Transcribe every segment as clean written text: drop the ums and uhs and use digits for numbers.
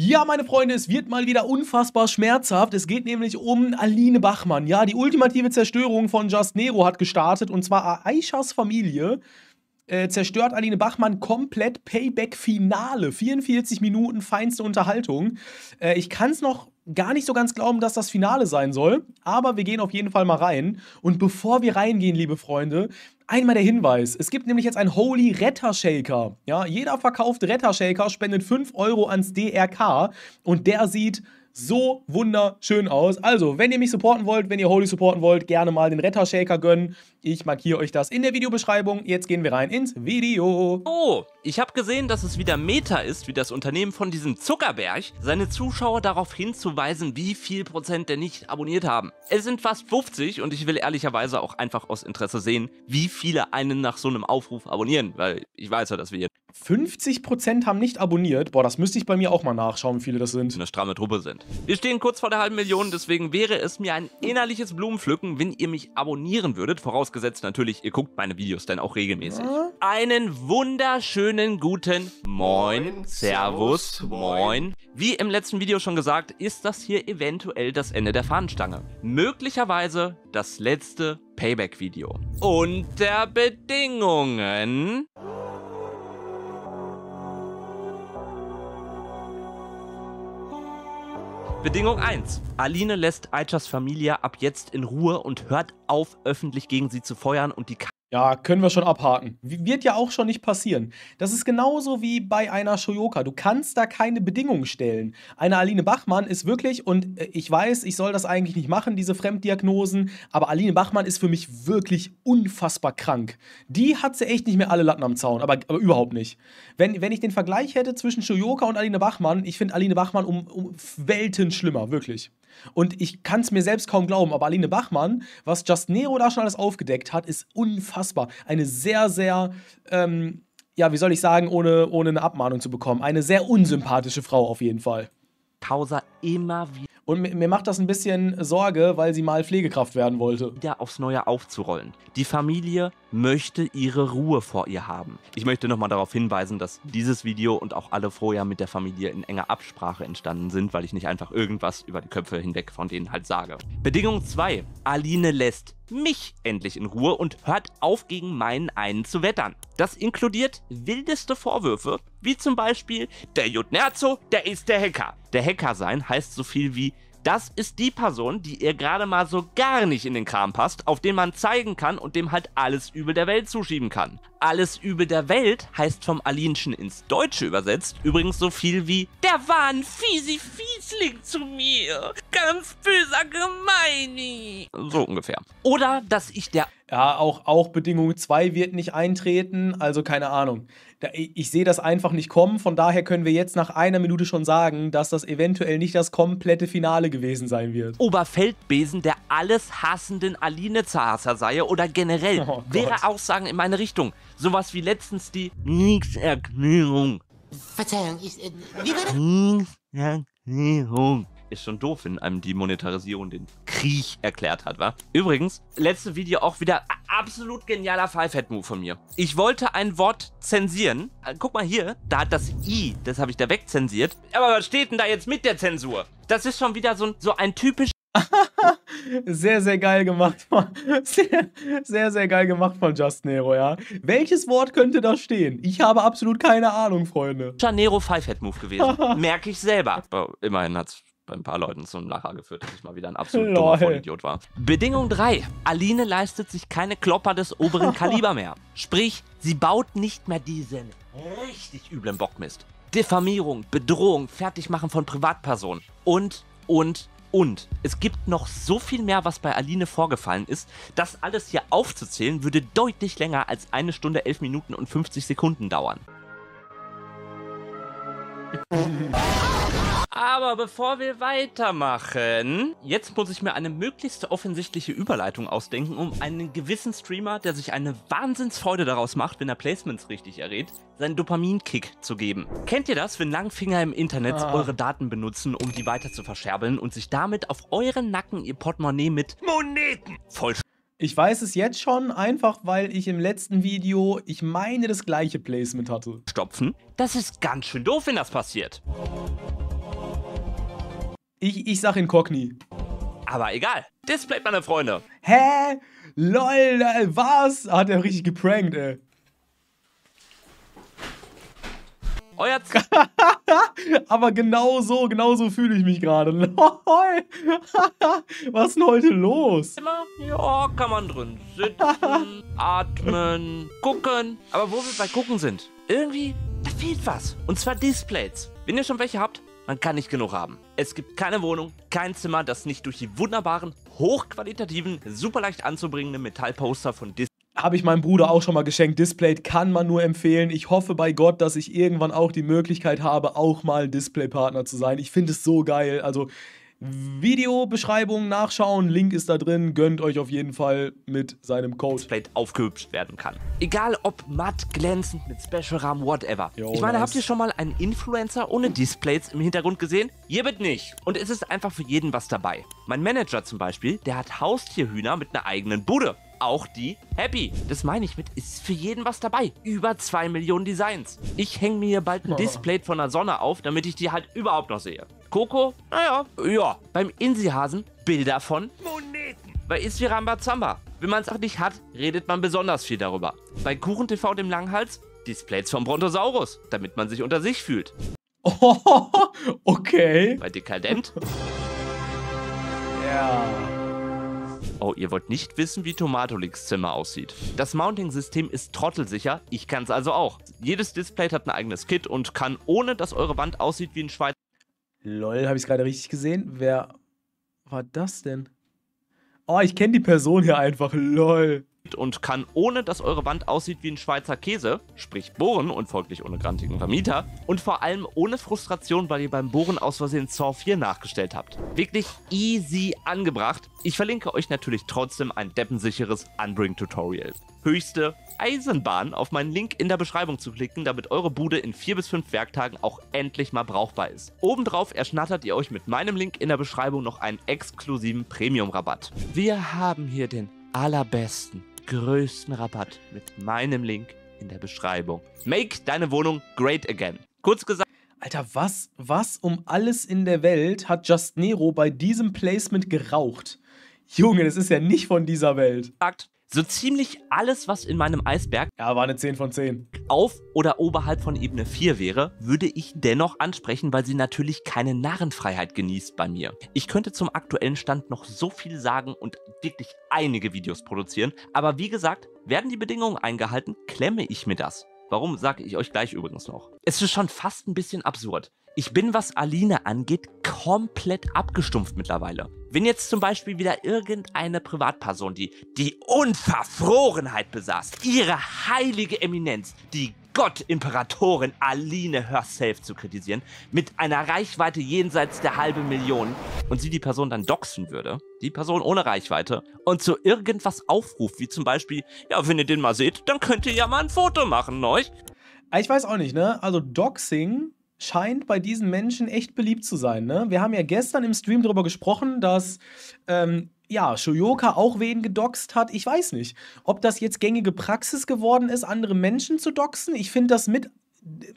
Ja, meine Freunde, es wird mal wieder unfassbar schmerzhaft. Es geht nämlich um Aline Bachmann. Ja, die ultimative Zerstörung von Just Nero hat gestartet, und zwar Aichas Familie zerstört Aline Bachmann komplett. Payback-Finale. 44 Minuten feinste Unterhaltung. Ich kann es noch gar nicht so ganz glauben, dass das Finale sein soll, aber wir gehen auf jeden Fall mal rein. Und bevor wir reingehen, liebe Freunde, einmal der Hinweis, es gibt nämlich jetzt einen Holy Rettershaker. Ja, jeder verkaufte Rettershaker spendet 5 Euro ans DRK, und der sieht so wunderschön aus. Also, wenn ihr mich supporten wollt, wenn ihr Holy supporten wollt, gerne mal den Rettershaker gönnen. Ich markiere euch das in der Videobeschreibung. Jetzt gehen wir rein ins Video. Oh, ich habe gesehen, dass es wieder Meta ist, wie das Unternehmen von diesem Zuckerberg, seine Zuschauer darauf hinzuweisen, wie viel Prozent denn nicht abonniert haben. Es sind fast 50, und ich will ehrlicherweise auch einfach aus Interesse sehen, wie viele einen nach so einem Aufruf abonnieren, weil ich weiß ja, dass wir hier 50% haben nicht abonniert. Boah, das müsste ich bei mir auch mal nachschauen, wie viele das sind. Eine stramme Truppe sind. Wir stehen kurz vor der halben Million, deswegen wäre es mir ein innerliches Blumenpflücken, wenn ihr mich abonnieren würdet, vorausgesetzt natürlich, ihr guckt meine Videos dann auch regelmäßig. Ja. Einen wunderschönen guten Moin, Servus, Moin. Wie im letzten Video schon gesagt, ist das hier eventuell das Ende der Fahnenstange. Möglicherweise das letzte Payback-Video. Unter Bedingungen... Bedingung 1. Aline lässt Aichas Familie ab jetzt in Ruhe und hört auf, öffentlich gegen sie zu feuern und die... Ja, können wir schon abhaken. Wird ja auch schon nicht passieren. Das ist genauso wie bei einer Shoyoka. Du kannst da keine Bedingungen stellen. Eine Aline Bachmann ist wirklich, und ich weiß, ich soll das eigentlich nicht machen, diese Fremddiagnosen, aber Aline Bachmann ist für mich wirklich unfassbar krank. Die hat sie echt nicht mehr alle Latten am Zaun, aber überhaupt nicht. Wenn ich den Vergleich hätte zwischen Shoyoka und Aline Bachmann, ich finde Aline Bachmann um Welten schlimmer, wirklich. Und ich kann es mir selbst kaum glauben, aber Aline Bachmann, was Just Nero da schon alles aufgedeckt hat, ist unfassbar. Eine sehr, sehr, ja, wie soll ich sagen, ohne eine Abmahnung zu bekommen. Eine sehr unsympathische Frau auf jeden Fall. Causa immer wieder. Und mir macht das ein bisschen Sorge, weil sie mal Pflegekraft werden wollte. Wieder aufs Neue aufzurollen. Die Familie möchte ihre Ruhe vor ihr haben. Ich möchte nochmal darauf hinweisen, dass dieses Video und auch alle vorher mit der Familie in enger Absprache entstanden sind, weil ich nicht einfach irgendwas über die Köpfe hinweg von denen halt sage. Bedingung 2. Aline lässt mich endlich in Ruhe und hört auf, gegen meinen einen zu wettern. Das inkludiert wildeste Vorwürfe, wie zum Beispiel, der Jutnerzo, der ist der Hacker. Der Hacker sein heißt so viel wie, das ist die Person, die ihr gerade mal so gar nicht in den Kram passt, auf den man zeigen kann und dem halt alles Übel der Welt zuschieben kann. Alles Übel der Welt heißt vom Alinschen ins Deutsche übersetzt übrigens so viel wie, der war ein fiesi Fiesling zu mir, ganz böser Gemeini. So ungefähr. Oder, dass ich der... Ja, auch Bedingung 2 wird nicht eintreten, also keine Ahnung. Ich sehe das einfach nicht kommen, von daher können wir jetzt nach einer Minute schon sagen, dass das eventuell nicht das komplette Finale gewesen sein wird. Oberfeldbesen der alles hassenden Aline-Zahasser sei oder generell, oh wäre Aussagen in meine Richtung. Sowas wie letztens die Nix-Erklärung. Verzeihung, wie war das? Nix-Erklärung. Ist schon doof, wenn einem die Monetarisierung den Krieg erklärt hat, wa? Übrigens, letzte Video auch wieder absolut genialer Five-Head-Move von mir. Ich wollte ein Wort zensieren. Guck mal hier, da hat das I, das habe ich da wegzensiert. Aber was steht denn da jetzt mit der Zensur? Das ist schon wieder so ein typisch... Sehr, sehr geil gemacht von... Sehr, sehr geil gemacht von Just Nero, ja. Welches Wort könnte da stehen? Ich habe absolut keine Ahnung, Freunde. Nero Five-Head-Move gewesen. Merke ich selber. Aber immerhin hat's bei ein paar Leuten zum Lacher geführt, dass ich mal wieder ein absolut dummer Vollidiot war. Bedingung 3. Aline leistet sich keine Klopper des oberen Kaliber mehr. Sprich, sie baut nicht mehr diesen richtig üblen Bockmist. Diffamierung, Bedrohung, Fertigmachen von Privatpersonen und. Es gibt noch so viel mehr, was bei Aline vorgefallen ist. Das alles hier aufzuzählen, würde deutlich länger als 1 Stunde, 11 Minuten und 50 Sekunden dauern. Aber bevor wir weitermachen, jetzt muss ich mir eine möglichst offensichtliche Überleitung ausdenken, um einen gewissen Streamer, der sich eine Wahnsinnsfreude daraus macht, wenn er Placements richtig errät, seinen Dopaminkick zu geben. Kennt ihr das, wenn Langfinger im Internet eure Daten benutzen, um die weiter zu verscherbeln und sich damit auf euren Nacken ihr Portemonnaie mit Moneten vollständig? Ich weiß es jetzt schon, einfach weil ich im letzten Video, ich meine, das gleiche Placement hatte. Stopfen? Das ist ganz schön doof, wenn das passiert. Ich sag Incogni. Aber egal. Displayt, meine Freunde. Hä? Lol, was? Hat er richtig geprankt, ey. Euer aber genau so fühle ich mich gerade. Lol. Was ist denn heute los? Ja, kann man drin sitzen, atmen, gucken. Aber wo wir bei gucken sind, irgendwie, da fehlt was. Und zwar Displays. Wenn ihr schon welche habt, man kann nicht genug haben. Es gibt keine Wohnung, kein Zimmer, das nicht durch die wunderbaren, hochqualitativen, super leicht anzubringenden Metallposter von Displays. Habe ich meinem Bruder auch schon mal geschenkt. Displayt kann man nur empfehlen. Ich hoffe bei Gott, dass ich irgendwann auch die Möglichkeit habe, auch mal Displaypartner zu sein. Ich finde es so geil. Also Videobeschreibung nachschauen, Link ist da drin. Gönnt euch auf jeden Fall mit seinem Code. Displayt aufgehübscht werden kann. Egal ob matt, glänzend, mit Special-Rahmen, whatever. Yo, ich meine, nice. Habt ihr schon mal einen Influencer ohne Displays im Hintergrund gesehen? Ihr bitte nicht. Und es ist einfach für jeden was dabei. Mein Manager zum Beispiel, der hat Haustierhühner mit einer eigenen Bude. Auch die Happy. Das meine ich mit, ist für jeden was dabei. Über 2 Millionen Designs. Ich hänge mir hier bald ein Display von der Sonne auf, damit ich die halt überhaupt noch sehe. Coco, naja, ja. Beim Insi-Hasen Bilder von Moneten. Weil ist wie Rambazamba. Wenn man es auch nicht hat, redet man besonders viel darüber. Bei Kuchen-TV dem Langhals Displays vom Brontosaurus, damit man sich unter sich fühlt. Oh, okay. Bei Dekadent. Ja. Yeah. Oh, ihr wollt nicht wissen, wie Tomatolix Zimmer aussieht. Das Mounting-System ist trottelsicher, ich kann's also auch. Jedes Display hat ein eigenes Kit und kann, ohne dass eure Wand aussieht wie ein Schweizer... Lol, habe ich es gerade richtig gesehen? Wer war das denn? Oh, ich kenne die Person hier einfach, lol. Und kann, ohne dass eure Wand aussieht wie ein Schweizer Käse, sprich Bohren und folglich ohne grantigen Vermieter und vor allem ohne Frustration, weil ihr beim Bohren aus Versehen Saw 4 nachgestellt habt. Wirklich easy angebracht. Ich verlinke euch natürlich trotzdem ein deppensicheres Unbring-Tutorial. Höchste Eisenbahn, auf meinen Link in der Beschreibung zu klicken, damit eure Bude in 4 bis 5 Werktagen auch endlich mal brauchbar ist. Obendrauf erschnattert ihr euch mit meinem Link in der Beschreibung noch einen exklusiven Premium-Rabatt. Wir haben hier den allerbesten, größten Rabatt mit meinem Link in der Beschreibung. Make deine Wohnung great again. Kurz gesagt... Alter, was um alles in der Welt hat Just Nero bei diesem Placement geraucht? Junge, das ist ja nicht von dieser Welt. So ziemlich alles, was in meinem Eisberg... Ja, war eine 10 von 10. ...auf oder oberhalb von Ebene 4 wäre, würde ich dennoch ansprechen, weil sie natürlich keine Narrenfreiheit genießt bei mir. Ich könnte zum aktuellen Stand noch so viel sagen und wirklich einige Videos produzieren, aber wie gesagt, werden die Bedingungen eingehalten, klemme ich mir das. Warum, sage ich euch gleich übrigens noch. Es ist schon fast ein bisschen absurd. Ich bin, was Aline angeht, komplett abgestumpft mittlerweile. Wenn jetzt zum Beispiel wieder irgendeine Privatperson, die Unverfrorenheit besaß, ihre heilige Eminenz, die Gott-Imperatorin Aline herself zu kritisieren, mit einer Reichweite jenseits der halben Million und sie die Person dann doxen würde, die Person ohne Reichweite, und zu irgendwas aufruft, wie zum Beispiel, ja, wenn ihr den mal seht, dann könnt ihr ja mal ein Foto machen, ne? Ich weiß auch nicht, ne? Also Doxing... scheint bei diesen Menschen echt beliebt zu sein, ne? Wir haben ja gestern im Stream darüber gesprochen, dass ja, Shoyoka auch wen gedoxt hat. Ich weiß nicht, ob das jetzt gängige Praxis geworden ist, andere Menschen zu doxen. Ich finde das mit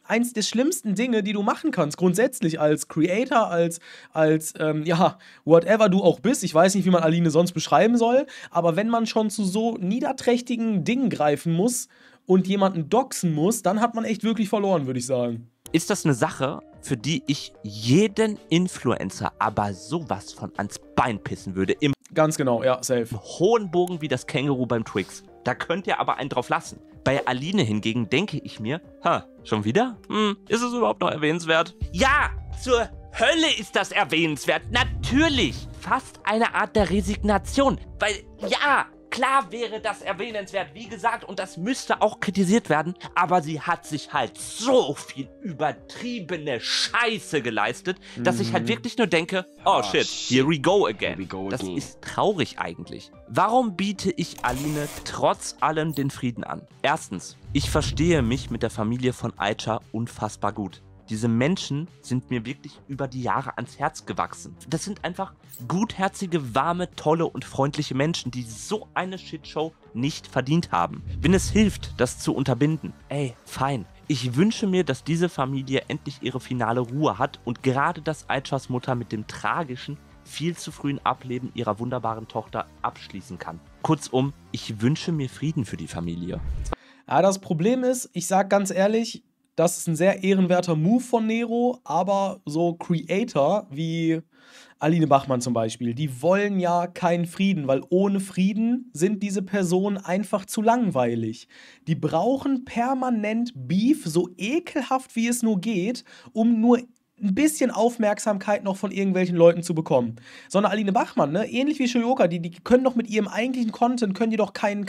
eins der schlimmsten Dinge, die du machen kannst, grundsätzlich als Creator, als ja, whatever du auch bist. Ich weiß nicht, wie man Aline sonst beschreiben soll, aber wenn man schon zu so niederträchtigen Dingen greifen muss und jemanden doxen muss, dann hat man echt wirklich verloren, würde ich sagen. Ist das eine Sache, für die ich jeden Influencer aber sowas von ans Bein pissen würde? Im Ganz genau, ja, safe. Hohen Bogen wie das Känguru beim Twix. Da könnt ihr aber einen drauf lassen. Bei Aline hingegen denke ich mir, ha, schon wieder? Hm, ist es überhaupt noch erwähnenswert? Ja, zur Hölle ist das erwähnenswert, natürlich. Fast eine Art der Resignation, weil, ja... Klar wäre das erwähnenswert, wie gesagt, und das müsste auch kritisiert werden, aber sie hat sich halt so viel übertriebene Scheiße geleistet, dass ich halt wirklich nur denke, oh shit, here we go again. Das ist traurig eigentlich. Warum biete ich Aline trotz allem den Frieden an? Erstens, ich verstehe mich mit der Familie von Aicha unfassbar gut. Diese Menschen sind mir wirklich über die Jahre ans Herz gewachsen. Das sind einfach gutherzige, warme, tolle und freundliche Menschen, die so eine Shitshow nicht verdient haben. Wenn es hilft, das zu unterbinden, ey, fein. Ich wünsche mir, dass diese Familie endlich ihre finale Ruhe hat und gerade dass Aichas Mutter mit dem tragischen, viel zu frühen Ableben ihrer wunderbaren Tochter abschließen kann. Kurzum, ich wünsche mir Frieden für die Familie. Ja, das Problem ist, ich sag ganz ehrlich, das ist ein sehr ehrenwerter Move von Nero, aber so Creator wie Aline Bachmann zum Beispiel, die wollen ja keinen Frieden, weil ohne Frieden sind diese Personen einfach zu langweilig. Die brauchen permanent Beef, so ekelhaft wie es nur geht, um nur ein bisschen Aufmerksamkeit noch von irgendwelchen Leuten zu bekommen. Sondern Aline Bachmann, ne, ähnlich wie Shoyoka, die können doch mit ihrem eigentlichen Content, können die doch keinen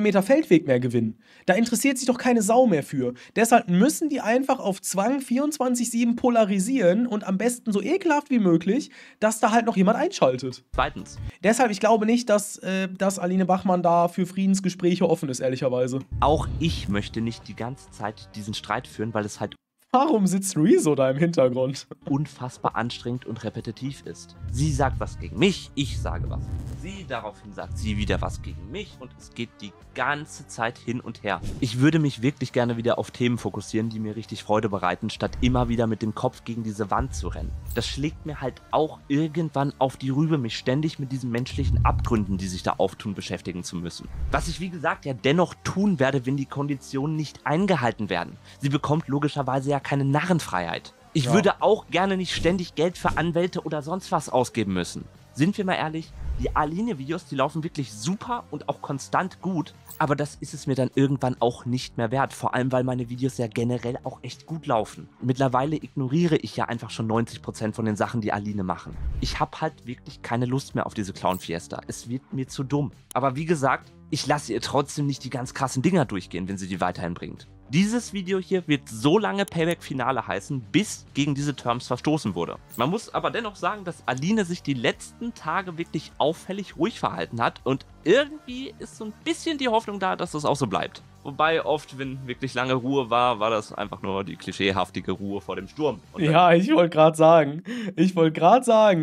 Meter Feldweg mehr gewinnen. Da interessiert sich doch keine Sau mehr für. Deshalb müssen die einfach auf Zwang 24/7 polarisieren und am besten so ekelhaft wie möglich, dass da halt noch jemand einschaltet. Zweitens. Deshalb, ich glaube nicht, dass Aline Bachmann da für Friedensgespräche offen ist, ehrlicherweise. Auch ich möchte nicht die ganze Zeit diesen Streit führen, weil es halt warum sitzt Rezo da im Hintergrund? Unfassbar anstrengend und repetitiv ist. Sie sagt was gegen mich, ich sage was gegen sie, daraufhin sagt sie wieder was gegen mich und es geht die ganze Zeit hin und her. Ich würde mich wirklich gerne wieder auf Themen fokussieren, die mir richtig Freude bereiten, statt immer wieder mit dem Kopf gegen diese Wand zu rennen. Das schlägt mir halt auch irgendwann auf die Rübe, mich ständig mit diesen menschlichen Abgründen, die sich da auftun, beschäftigen zu müssen. Was ich wie gesagt ja dennoch tun werde, wenn die Konditionen nicht eingehalten werden. Sie bekommt logischerweise ja keine Narrenfreiheit. Ich würde auch gerne nicht ständig Geld für Anwälte oder sonst was ausgeben müssen. Sind wir mal ehrlich, die Aline-Videos, die laufen wirklich super und auch konstant gut, aber das ist es mir dann irgendwann auch nicht mehr wert, vor allem weil meine Videos ja generell auch echt gut laufen. Mittlerweile ignoriere ich ja einfach schon 90% von den Sachen, die Aline machen. Ich habe halt wirklich keine Lust mehr auf diese Clown-Fiesta, es wird mir zu dumm. Aber wie gesagt, ich lasse ihr trotzdem nicht die ganz krassen Dinger durchgehen, wenn sie die weiterhin bringt. Dieses Video hier wird so lange Payback-Finale heißen, bis gegen diese Terms verstoßen wurde. Man muss aber dennoch sagen, dass Aline sich die letzten Tage wirklich auffällig ruhig verhalten hat und irgendwie ist so ein bisschen die Hoffnung da, dass das auch so bleibt. Wobei oft, wenn wirklich lange Ruhe war, war das einfach nur die klischeehaftige Ruhe vor dem Sturm. Und ja, ich wollte gerade sagen,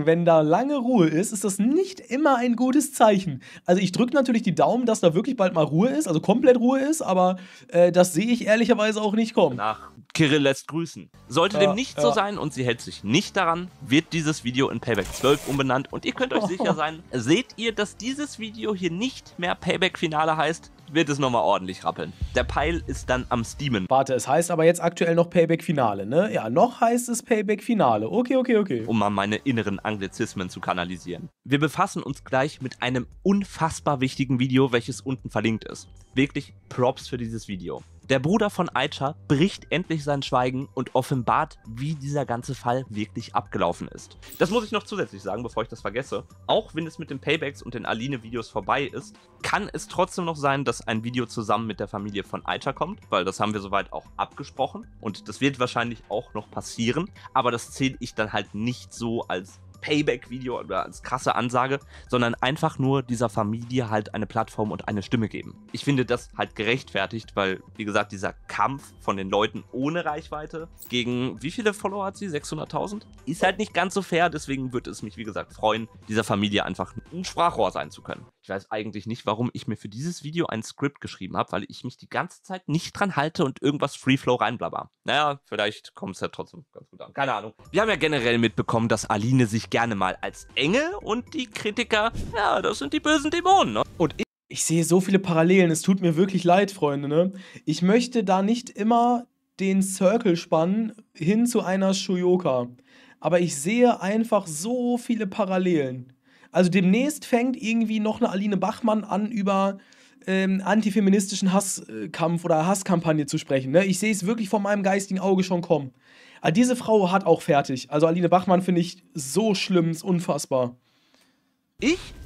wenn da lange Ruhe ist, ist das nicht immer ein gutes Zeichen. Also ich drücke natürlich die Daumen, dass da wirklich bald mal Ruhe ist, also komplett Ruhe ist, aber das sehe ich ehrlicherweise auch nicht kommen. Nach Kirill lässt grüßen. Sollte dem nicht so sein und sie hält sich nicht daran, wird dieses Video in Payback 12 umbenannt und ihr könnt euch sicher sein, seht ihr, dass dieses Video hier nicht mehr Payback-Finale heißt, wird es nochmal ordentlich rappeln. Der Peil ist dann am Steamen. Warte, es heißt aber jetzt aktuell noch Payback-Finale, ne? Ja, noch heißt es Payback-Finale. Okay. Um mal meine inneren Anglizismen zu kanalisieren. Wir befassen uns gleich mit einem unfassbar wichtigen Video, welches unten verlinkt ist. Wirklich Props für dieses Video. Der Bruder von Aicha bricht endlich sein Schweigen und offenbart, wie dieser ganze Fall wirklich abgelaufen ist. Das muss ich noch zusätzlich sagen, bevor ich das vergesse. Auch wenn es mit den Paybacks und den Aline-Videos vorbei ist, kann es trotzdem noch sein, dass ein Video zusammen mit der Familie von Aicha kommt, weil das haben wir soweit auch abgesprochen und das wird wahrscheinlich auch noch passieren, aber das zähle ich dann halt nicht so als Payback-Video oder als krasse Ansage, sondern einfach nur dieser Familie halt eine Plattform und eine Stimme geben. Ich finde das halt gerechtfertigt, weil, wie gesagt, dieser Kampf von den Leuten ohne Reichweite gegen, wie viele Follower hat sie? 600.000? Ist halt nicht ganz so fair, deswegen würde es mich, wie gesagt, freuen, dieser Familie einfach ein Sprachrohr sein zu können. Ich weiß eigentlich nicht, warum ich mir für dieses Video ein Skript geschrieben habe, weil ich mich die ganze Zeit nicht dran halte und irgendwas Freeflow reinblabber. Naja, vielleicht kommt es ja trotzdem ganz gut an. Keine Ahnung. Wir haben ja generell mitbekommen, dass Aline sich gerne mal als Engel und die Kritiker, ja, das sind die bösen Dämonen, ne? Und ich sehe so viele Parallelen, es tut mir wirklich leid, Freunde, ne? Ich möchte da nicht immer den Circle spannen hin zu einer Shoyoka, aber ich sehe einfach so viele Parallelen. Also demnächst fängt irgendwie noch eine Aline Bachmann an, über antifeministischen Hasskampf oder Hasskampagne zu sprechen, ne? Ich sehe es wirklich vor meinem geistigen Auge schon kommen. Aber diese Frau hat auch fertig. Also Aline Bachmann finde ich so schlimm, ist unfassbar.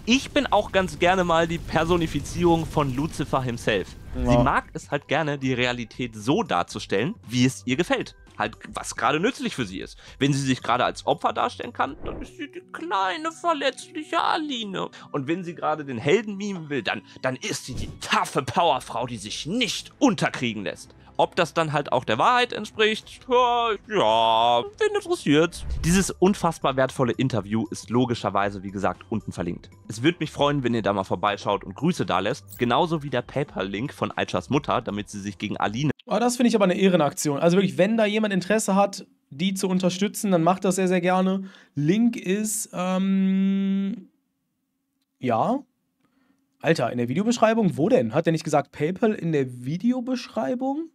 Ich bin auch ganz gerne mal die Personifizierung von Lucifer himself. Ja. Sie mag es halt gerne, die Realität so darzustellen, wie es ihr gefällt. Halt, was gerade nützlich für sie ist. Wenn sie sich gerade als Opfer darstellen kann, dann ist sie die kleine, verletzliche Aline. Und wenn sie gerade den Helden mimen will, dann ist sie die taffe Powerfrau, die sich nicht unterkriegen lässt. Ob das dann halt auch der Wahrheit entspricht? Ja, wen interessiert's? Dieses unfassbar wertvolle Interview ist logischerweise, wie gesagt, unten verlinkt. Es würde mich freuen, wenn ihr da mal vorbeischaut und Grüße da lässt. Genauso wie der PayPal-Link von Aichas Mutter, damit sie sich gegen Aline Aber das finde ich aber eine Ehrenaktion. Also wirklich, wenn da jemand Interesse hat, die zu unterstützen, dann macht das sehr, sehr gerne. Link ist, ja. Alter, in der Videobeschreibung? Wo denn? Hat der nicht gesagt PayPal in der Videobeschreibung?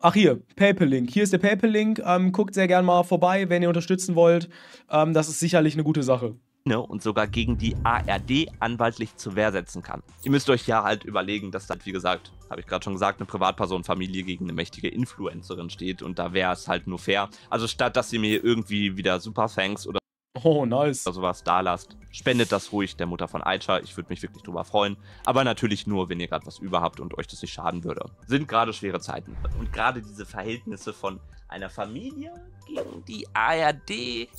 Ach hier, PayPal-Link. Hier ist der PayPal-Link. Guckt sehr gerne mal vorbei, wenn ihr unterstützen wollt. Das ist sicherlich eine gute Sache. Und sogar gegen die ARD anwaltlich zur Wehr setzen kann. Ihr müsst euch ja halt überlegen, dass halt, wie gesagt, habe ich gerade schon gesagt, eine Privatperson, Familie gegen eine mächtige Influencerin steht und da wäre es halt nur fair. Also statt, dass ihr mir irgendwie wieder Superfangs oder sowas da lasst, spendet das ruhig der Mutter von Aicha. Ich würde mich wirklich drüber freuen. Aber natürlich nur, wenn ihr gerade was über habt und euch das nicht schaden würde. Sind gerade schwere Zeiten. Und gerade diese Verhältnisse von einer Familie gegen die ARD.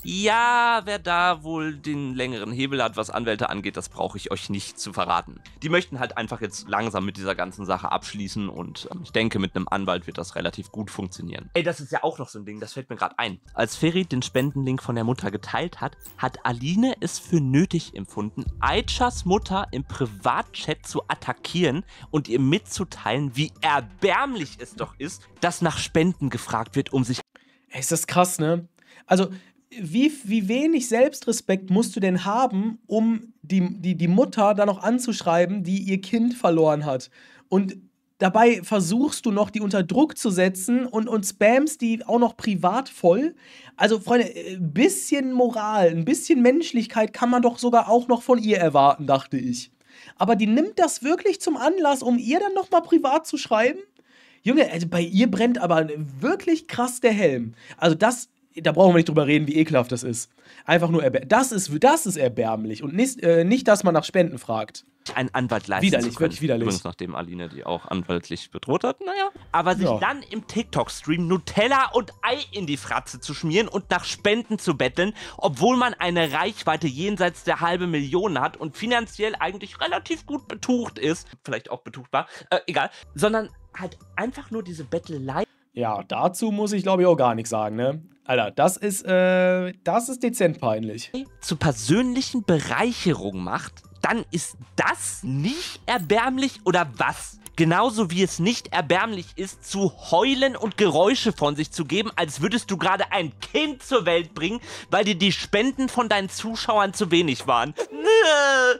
Ja, wer da wohl den längeren Hebel hat, was Anwälte angeht, das brauche ich euch nicht zu verraten. Die möchten halt einfach jetzt langsam mit dieser ganzen Sache abschließen und ich denke, mit einem Anwalt wird das relativ gut funktionieren. Ey, das ist ja auch noch so ein Ding, das fällt mir gerade ein. Als Ferit den Spendenlink von der Mutter geteilt hat, hat Aline es für nötig empfunden, Aichas Mutter im Privatchat zu attackieren und ihr mitzuteilen, wie erbärmlich es doch ist, dass nach Spenden gefragt wird, um sich... Ey, ist das krass, ne? Also, wie wenig Selbstrespekt musst du denn haben, um die Mutter da noch anzuschreiben, die ihr Kind verloren hat? Und dabei versuchst du noch, die unter Druck zu setzen und spammst die auch noch privat voll? Also, Freunde, ein bisschen Moral, ein bisschen Menschlichkeit kann man doch sogar auch noch von ihr erwarten, dachte ich. Aber die nimmt das wirklich zum Anlass, um ihr dann nochmal privat zu schreiben? Junge, also bei ihr brennt aber wirklich krass der Helm. Also das, da brauchen wir nicht drüber reden, wie ekelhaft das ist. Einfach nur, das ist erbärmlich und nicht, dass man nach Spenden fragt. Einen Anwalt leisten widerlich, zu können. Wirklich widerlich. Übrigens, nachdem Aline die auch anwaltlich bedroht hat, naja. Aber sich dann im TikTok-Stream Nutella und Ei in die Fratze zu schmieren und nach Spenden zu betteln, obwohl man eine Reichweite jenseits der 1,5 Million hat und finanziell eigentlich relativ gut betucht ist, vielleicht auch betuchtbar, egal, sondern halt einfach nur diese Bettelei. Ja, dazu muss ich, glaube ich, auch gar nichts sagen, ne? Alter, das ist dezent peinlich. Zur persönlichen Bereicherung macht, dann ist das nicht erbärmlich oder was? Genauso wie es nicht erbärmlich ist, zu heulen und Geräusche von sich zu geben, als würdest du gerade ein Kind zur Welt bringen, weil dir die Spenden von deinen Zuschauern zu wenig waren.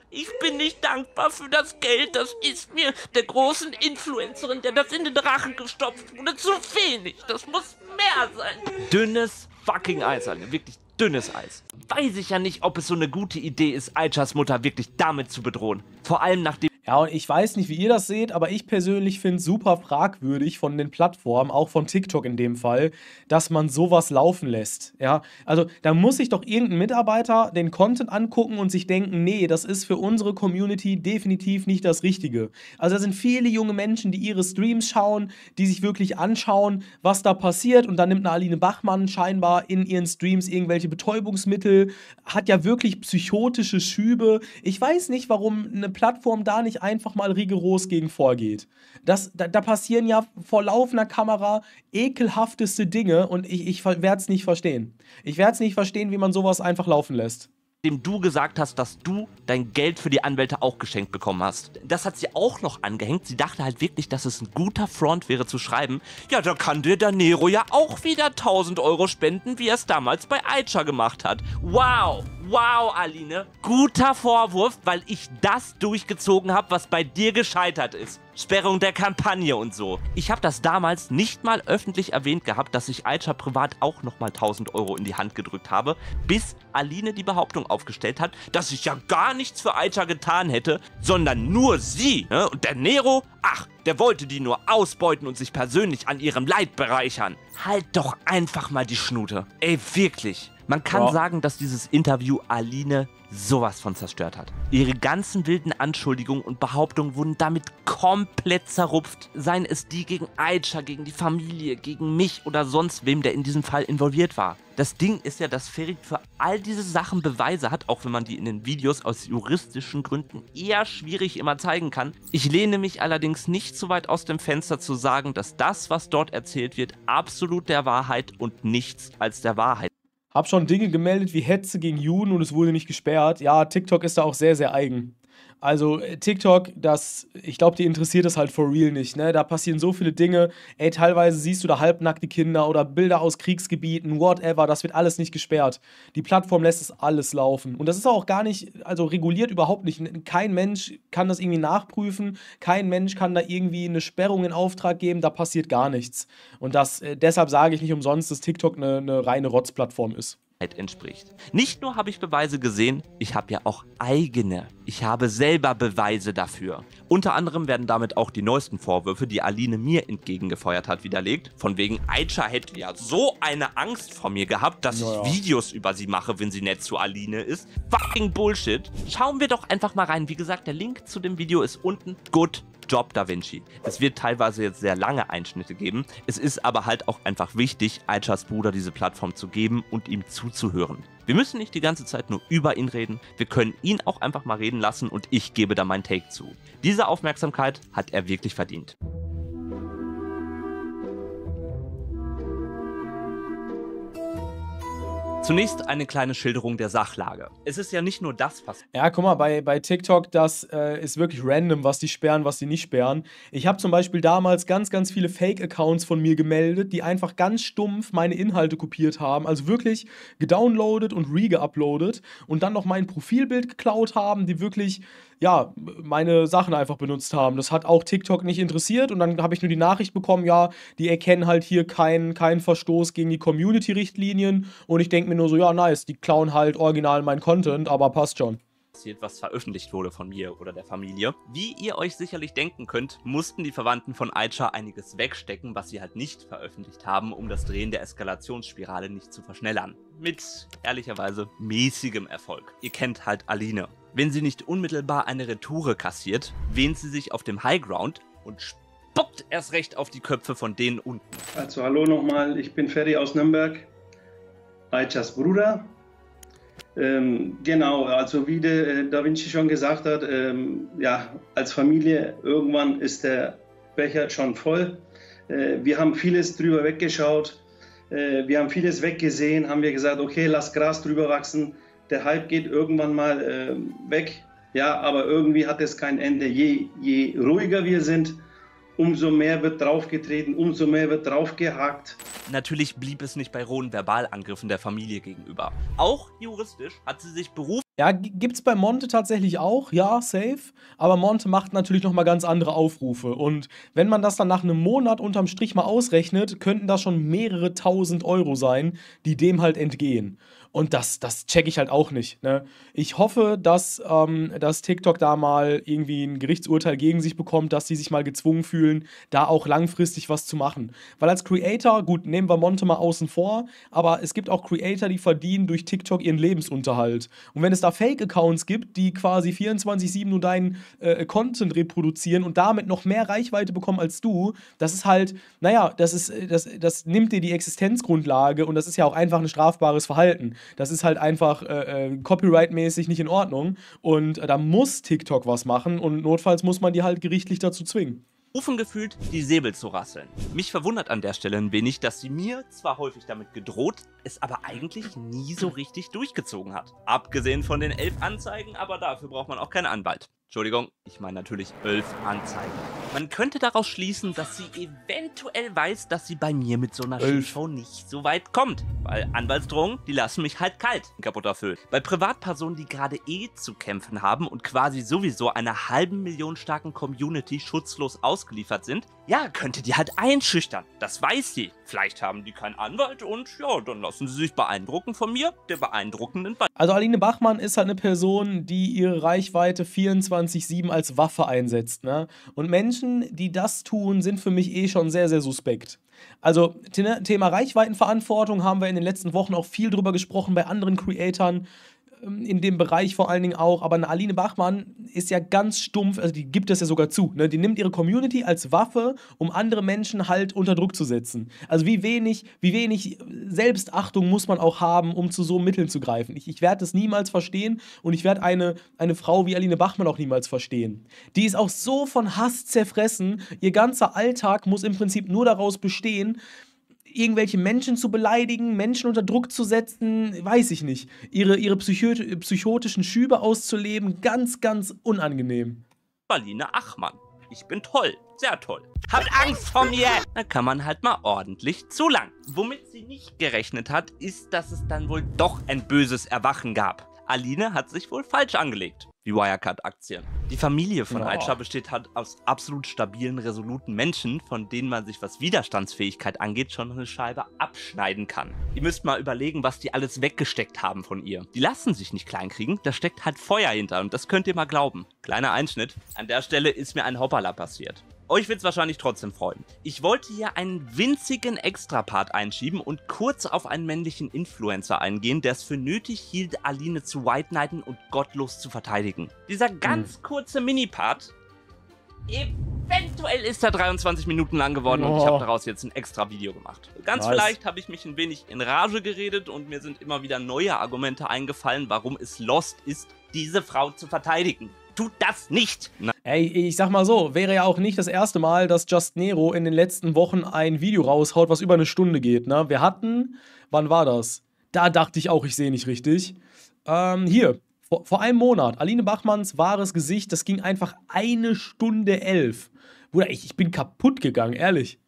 Ich bin nicht dankbar für das Geld, das ist mir, der großen Influencerin, der das in den Rachen gestopft wurde, zu wenig. Das muss mehr sein. Dünnes fucking Eis, Alter, wirklich dünnes Eis. Weiß ich ja nicht, ob es so eine gute Idee ist, Aichas Mutter wirklich damit zu bedrohen. Vor allem nachdem... Ja, und ich weiß nicht, wie ihr das seht, aber ich persönlich finde es super fragwürdig von den Plattformen, auch von TikTok in dem Fall, dass man sowas laufen lässt, ja. Also, da muss sich doch irgendein Mitarbeiter den Content angucken und sich denken, nee, das ist für unsere Community definitiv nicht das Richtige. Also, da sind viele junge Menschen, die ihre Streams schauen, die sich wirklich anschauen, was da passiert und dann nimmt eine Aline Bachmann scheinbar in ihren Streams irgendwelche Betäubungsmittel, hat ja wirklich psychotische Schübe. Ich weiß nicht, warum eine Plattform da nicht einfach mal rigoros gegen vorgeht. Da passieren ja vor laufender Kamera ekelhafteste Dinge und ich werde es nicht verstehen. Ich werde es nicht verstehen, wie man sowas einfach laufen lässt. Dem du gesagt hast, dass du dein Geld für die Anwälte auch geschenkt bekommen hast. Das hat sie auch noch angehängt. Sie dachte halt wirklich, dass es ein guter Front wäre zu schreiben, ja, da kann dir der Nero ja auch wieder 1.000 Euro spenden, wie er es damals bei Aicha gemacht hat. Wow! Wow, Aline, guter Vorwurf, weil ich das durchgezogen habe, was bei dir gescheitert ist. Sperrung der Kampagne und so. Ich habe das damals nicht mal öffentlich erwähnt gehabt, dass ich Aicha privat auch nochmal 1.000 Euro in die Hand gedrückt habe, bis Aline die Behauptung aufgestellt hat, dass ich ja gar nichts für Aicha getan hätte, sondern nur sie, ne? Und der Nero, ach, der wollte die nur ausbeuten und sich persönlich an ihrem Leid bereichern. Halt doch einfach mal die Schnute. Ey, wirklich. Man kann sagen, dass dieses Interview Aline sowas von zerstört hat. Ihre ganzen wilden Anschuldigungen und Behauptungen wurden damit komplett zerrupft. Seien es die gegen Aicha, gegen die Familie, gegen mich oder sonst wem, der in diesem Fall involviert war. Das Ding ist ja, dass Ferit für all diese Sachen Beweise hat, auch wenn man die in den Videos aus juristischen Gründen eher schwierig immer zeigen kann. Ich lehne mich allerdings nicht so weit aus dem Fenster zu sagen, dass das, was dort erzählt wird, absolut der Wahrheit und nichts als der Wahrheit. Hab schon Dinge gemeldet wie Hetze gegen Juden und es wurde nicht gesperrt. Ja, TikTok ist da auch sehr, sehr eigen. Also TikTok, das, ich glaube, die interessiert es halt for real nicht, ne? Da passieren so viele Dinge. Ey, teilweise siehst du da halbnackte Kinder oder Bilder aus Kriegsgebieten, whatever, das wird alles nicht gesperrt. Die Plattform lässt es alles laufen. Und das ist auch gar nicht, also reguliert überhaupt nicht. Kein Mensch kann das irgendwie nachprüfen, kein Mensch kann da irgendwie eine Sperrung in Auftrag geben, da passiert gar nichts. Und das, deshalb sage ich nicht umsonst, dass TikTok eine reine Rotzplattform ist. Entspricht. Nicht nur habe ich Beweise gesehen, ich habe ja auch eigene. Ich habe selber Beweise dafür. Unter anderem werden damit auch die neuesten Vorwürfe, die Aline mir entgegengefeuert hat, widerlegt. Von wegen Aicha hätte ja so eine Angst vor mir gehabt, dass ich Videos über sie mache, wenn sie nett zu Aline ist. Fucking Bullshit. Schauen wir doch einfach mal rein. Wie gesagt, der Link zu dem Video ist unten. Good Job, Da Vinci. Es wird teilweise jetzt sehr lange Einschnitte geben. Es ist aber halt auch einfach wichtig, Aichas Bruder diese Plattform zu geben und ihm zuzuhören. Wir müssen nicht die ganze Zeit nur über ihn reden. Wir können ihn auch einfach mal reden lassen und ich gebe da meinen Take zu. Diese Aufmerksamkeit hat er wirklich verdient. Zunächst eine kleine Schilderung der Sachlage. Es ist ja nicht nur das, was... Ja, guck mal, bei TikTok, das ist wirklich random, was die sperren, was die nicht sperren. Ich habe zum Beispiel damals ganz, ganz viele Fake-Accounts von mir gemeldet, die einfach ganz stumpf meine Inhalte kopiert haben. Also wirklich gedownloadet und re-geuploadet und dann noch mein Profilbild geklaut haben, die wirklich... ja, meine Sachen einfach benutzt haben. Das hat auch TikTok nicht interessiert und dann habe ich nur die Nachricht bekommen, ja, die erkennen halt hier keinen Verstoß gegen die Community-Richtlinien und ich denke mir nur so, ja, nice, die klauen halt original meinen Content, aber passt schon. Was veröffentlicht wurde von mir oder der Familie. Wie ihr euch sicherlich denken könnt, mussten die Verwandten von Aicha einiges wegstecken, was sie halt nicht veröffentlicht haben, um das Drehen der Eskalationsspirale nicht zu verschnellern. Mit, ehrlicherweise, mäßigem Erfolg. Ihr kennt halt Aline. Wenn sie nicht unmittelbar eine Retoure kassiert, wähnt sie sich auf dem Highground und spuckt erst recht auf die Köpfe von denen unten. Also hallo nochmal, ich bin Ferit aus Nürnberg, Aichas Bruder. Genau, also wie der Da Vinci schon gesagt hat, ja, als Familie irgendwann ist der Becher schon voll. Wir haben vieles drüber weggeschaut, wir haben vieles weggesehen, haben wir gesagt, okay, lass Gras drüber wachsen, der Hype geht irgendwann mal weg. Ja, aber irgendwie hat es kein Ende. Je ruhiger wir sind, umso mehr wird draufgetreten, umso mehr wird draufgehakt. Natürlich blieb es nicht bei rohen Verbalangriffen der Familie gegenüber. Auch juristisch hat sie sich berufen. Ja, gibt's bei Monte tatsächlich auch, ja, safe. Aber Monte macht natürlich nochmal ganz andere Aufrufe. Und wenn man das dann nach einem Monat unterm Strich mal ausrechnet, könnten das schon mehrere tausend Euro sein, die dem halt entgehen. Und das checke ich halt auch nicht, ne? Ich hoffe, dass TikTok da mal irgendwie ein Gerichtsurteil gegen sich bekommt, dass die sich mal gezwungen fühlen, da auch langfristig was zu machen. Weil als Creator, gut, nehmen wir Monte mal außen vor, aber es gibt auch Creator, die verdienen durch TikTok ihren Lebensunterhalt. Und wenn es da Fake-Accounts gibt, die quasi 24/7 nur deinen Content reproduzieren und damit noch mehr Reichweite bekommen als du, das ist halt, naja, das nimmt dir die Existenzgrundlage und das ist ja auch einfach ein strafbares Verhalten. Das ist halt einfach copyright-mäßig nicht in Ordnung und da muss TikTok was machen und notfalls muss man die halt gerichtlich dazu zwingen. Rufen gefühlt, die Säbel zu rasseln. Mich verwundert an der Stelle ein wenig, dass sie mir zwar häufig damit gedroht, es aber eigentlich nie so richtig durchgezogen hat. Abgesehen von den 11 Anzeigen, aber dafür braucht man auch keinen Anwalt. Entschuldigung, ich meine natürlich 11 Anzeigen. Man könnte daraus schließen, dass sie eventuell weiß, dass sie bei mir mit so einer Show nicht so weit kommt. Weil Anwaltsdrohungen, die lassen mich halt kalt, ein kaputter Föhn. Bei Privatpersonen, die gerade zu kämpfen haben und quasi sowieso einer halben Million starken Community schutzlos ausgeliefert sind, ja, könnte die halt einschüchtern. Das weiß sie. Vielleicht haben die keinen Anwalt und ja, dann lassen sie sich beeindrucken von mir, der beeindruckenden Be Also Aline Bachmann ist halt eine Person, die ihre Reichweite 24/7 als Waffe einsetzt, ne? Und Menschen, die das tun, sind für mich eh schon sehr, sehr suspekt. Also Thema Reichweitenverantwortung haben wir in den letzten Wochen auch viel drüber gesprochen bei anderen Creatoren, in dem Bereich vor allen Dingen auch, aber eine Aline Bachmann ist ja ganz stumpf, also die gibt es ja sogar zu, ne? Die nimmt ihre Community als Waffe, um andere Menschen halt unter Druck zu setzen. Also wie wenig Selbstachtung muss man auch haben, um zu so Mitteln zu greifen. Ich werde das niemals verstehen und ich werde eine Frau wie Aline Bachmann auch niemals verstehen. Die ist auch so von Hass zerfressen, ihr ganzer Alltag muss im Prinzip nur daraus bestehen, irgendwelche Menschen zu beleidigen, Menschen unter Druck zu setzen, weiß ich nicht. Ihre psychotischen Schübe auszuleben, ganz, ganz unangenehm. Aline Bachmann. Ich bin toll, sehr toll. Habt Angst vor mir! Da kann man halt mal ordentlich zulangen. Womit sie nicht gerechnet hat, ist, dass es dann wohl doch ein böses Erwachen gab. Aline hat sich wohl falsch angelegt. Die Wirecard-Aktien. Die Familie von Aicha besteht halt aus absolut stabilen, resoluten Menschen, von denen man sich, was Widerstandsfähigkeit angeht, schon eine Scheibe abschneiden kann. Ihr müsst mal überlegen, was die alles weggesteckt haben von ihr. Die lassen sich nicht kleinkriegen, da steckt halt Feuer hinter und das könnt ihr mal glauben. Kleiner Einschnitt, an der Stelle ist mir ein Hoppala passiert. Euch wird es wahrscheinlich trotzdem freuen. Ich wollte hier einen winzigen Extrapart einschieben und kurz auf einen männlichen Influencer eingehen, der es für nötig hielt, Aline zu white-knighten und gottlos zu verteidigen. Dieser ganz kurze Minipart, eventuell ist er 23 Minuten lang geworden und ich habe daraus jetzt ein extra Video gemacht. Ganz vielleicht habe ich mich ein wenig in Rage geredet und mir sind immer wieder neue Argumente eingefallen, warum es lost ist, diese Frau zu verteidigen. Tut das nicht! Ey, ich sag mal so, wäre ja auch nicht das erste Mal, dass Just Nero in den letzten Wochen ein Video raushaut, was über eine Stunde geht, ne? Wir hatten, wann war das? Da dachte ich auch, ich sehe nicht richtig. Hier, vor einem Monat, Aline Bachmanns wahres Gesicht, das ging einfach 1 Stunde 11. Bruder, ich bin kaputt gegangen, ehrlich.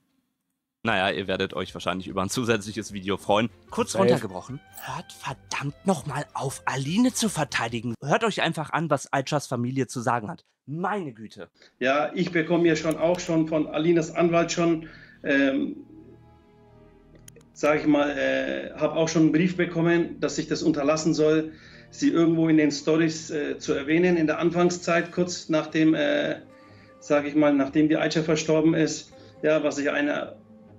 Naja, ihr werdet euch wahrscheinlich über ein zusätzliches Video freuen. Kurz runtergebrochen, hört verdammt nochmal auf, Aline zu verteidigen. Hört euch einfach an, was Aichas Familie zu sagen hat. Meine Güte. Ja, ich bekomme ja schon auch schon von Alines Anwalt schon, sag ich mal, habe auch schon einen Brief bekommen, dass ich das unterlassen soll, sie irgendwo in den Storys zu erwähnen. In der Anfangszeit, kurz nachdem, sag ich mal, nachdem die Aicha verstorben ist, ja, was ich einer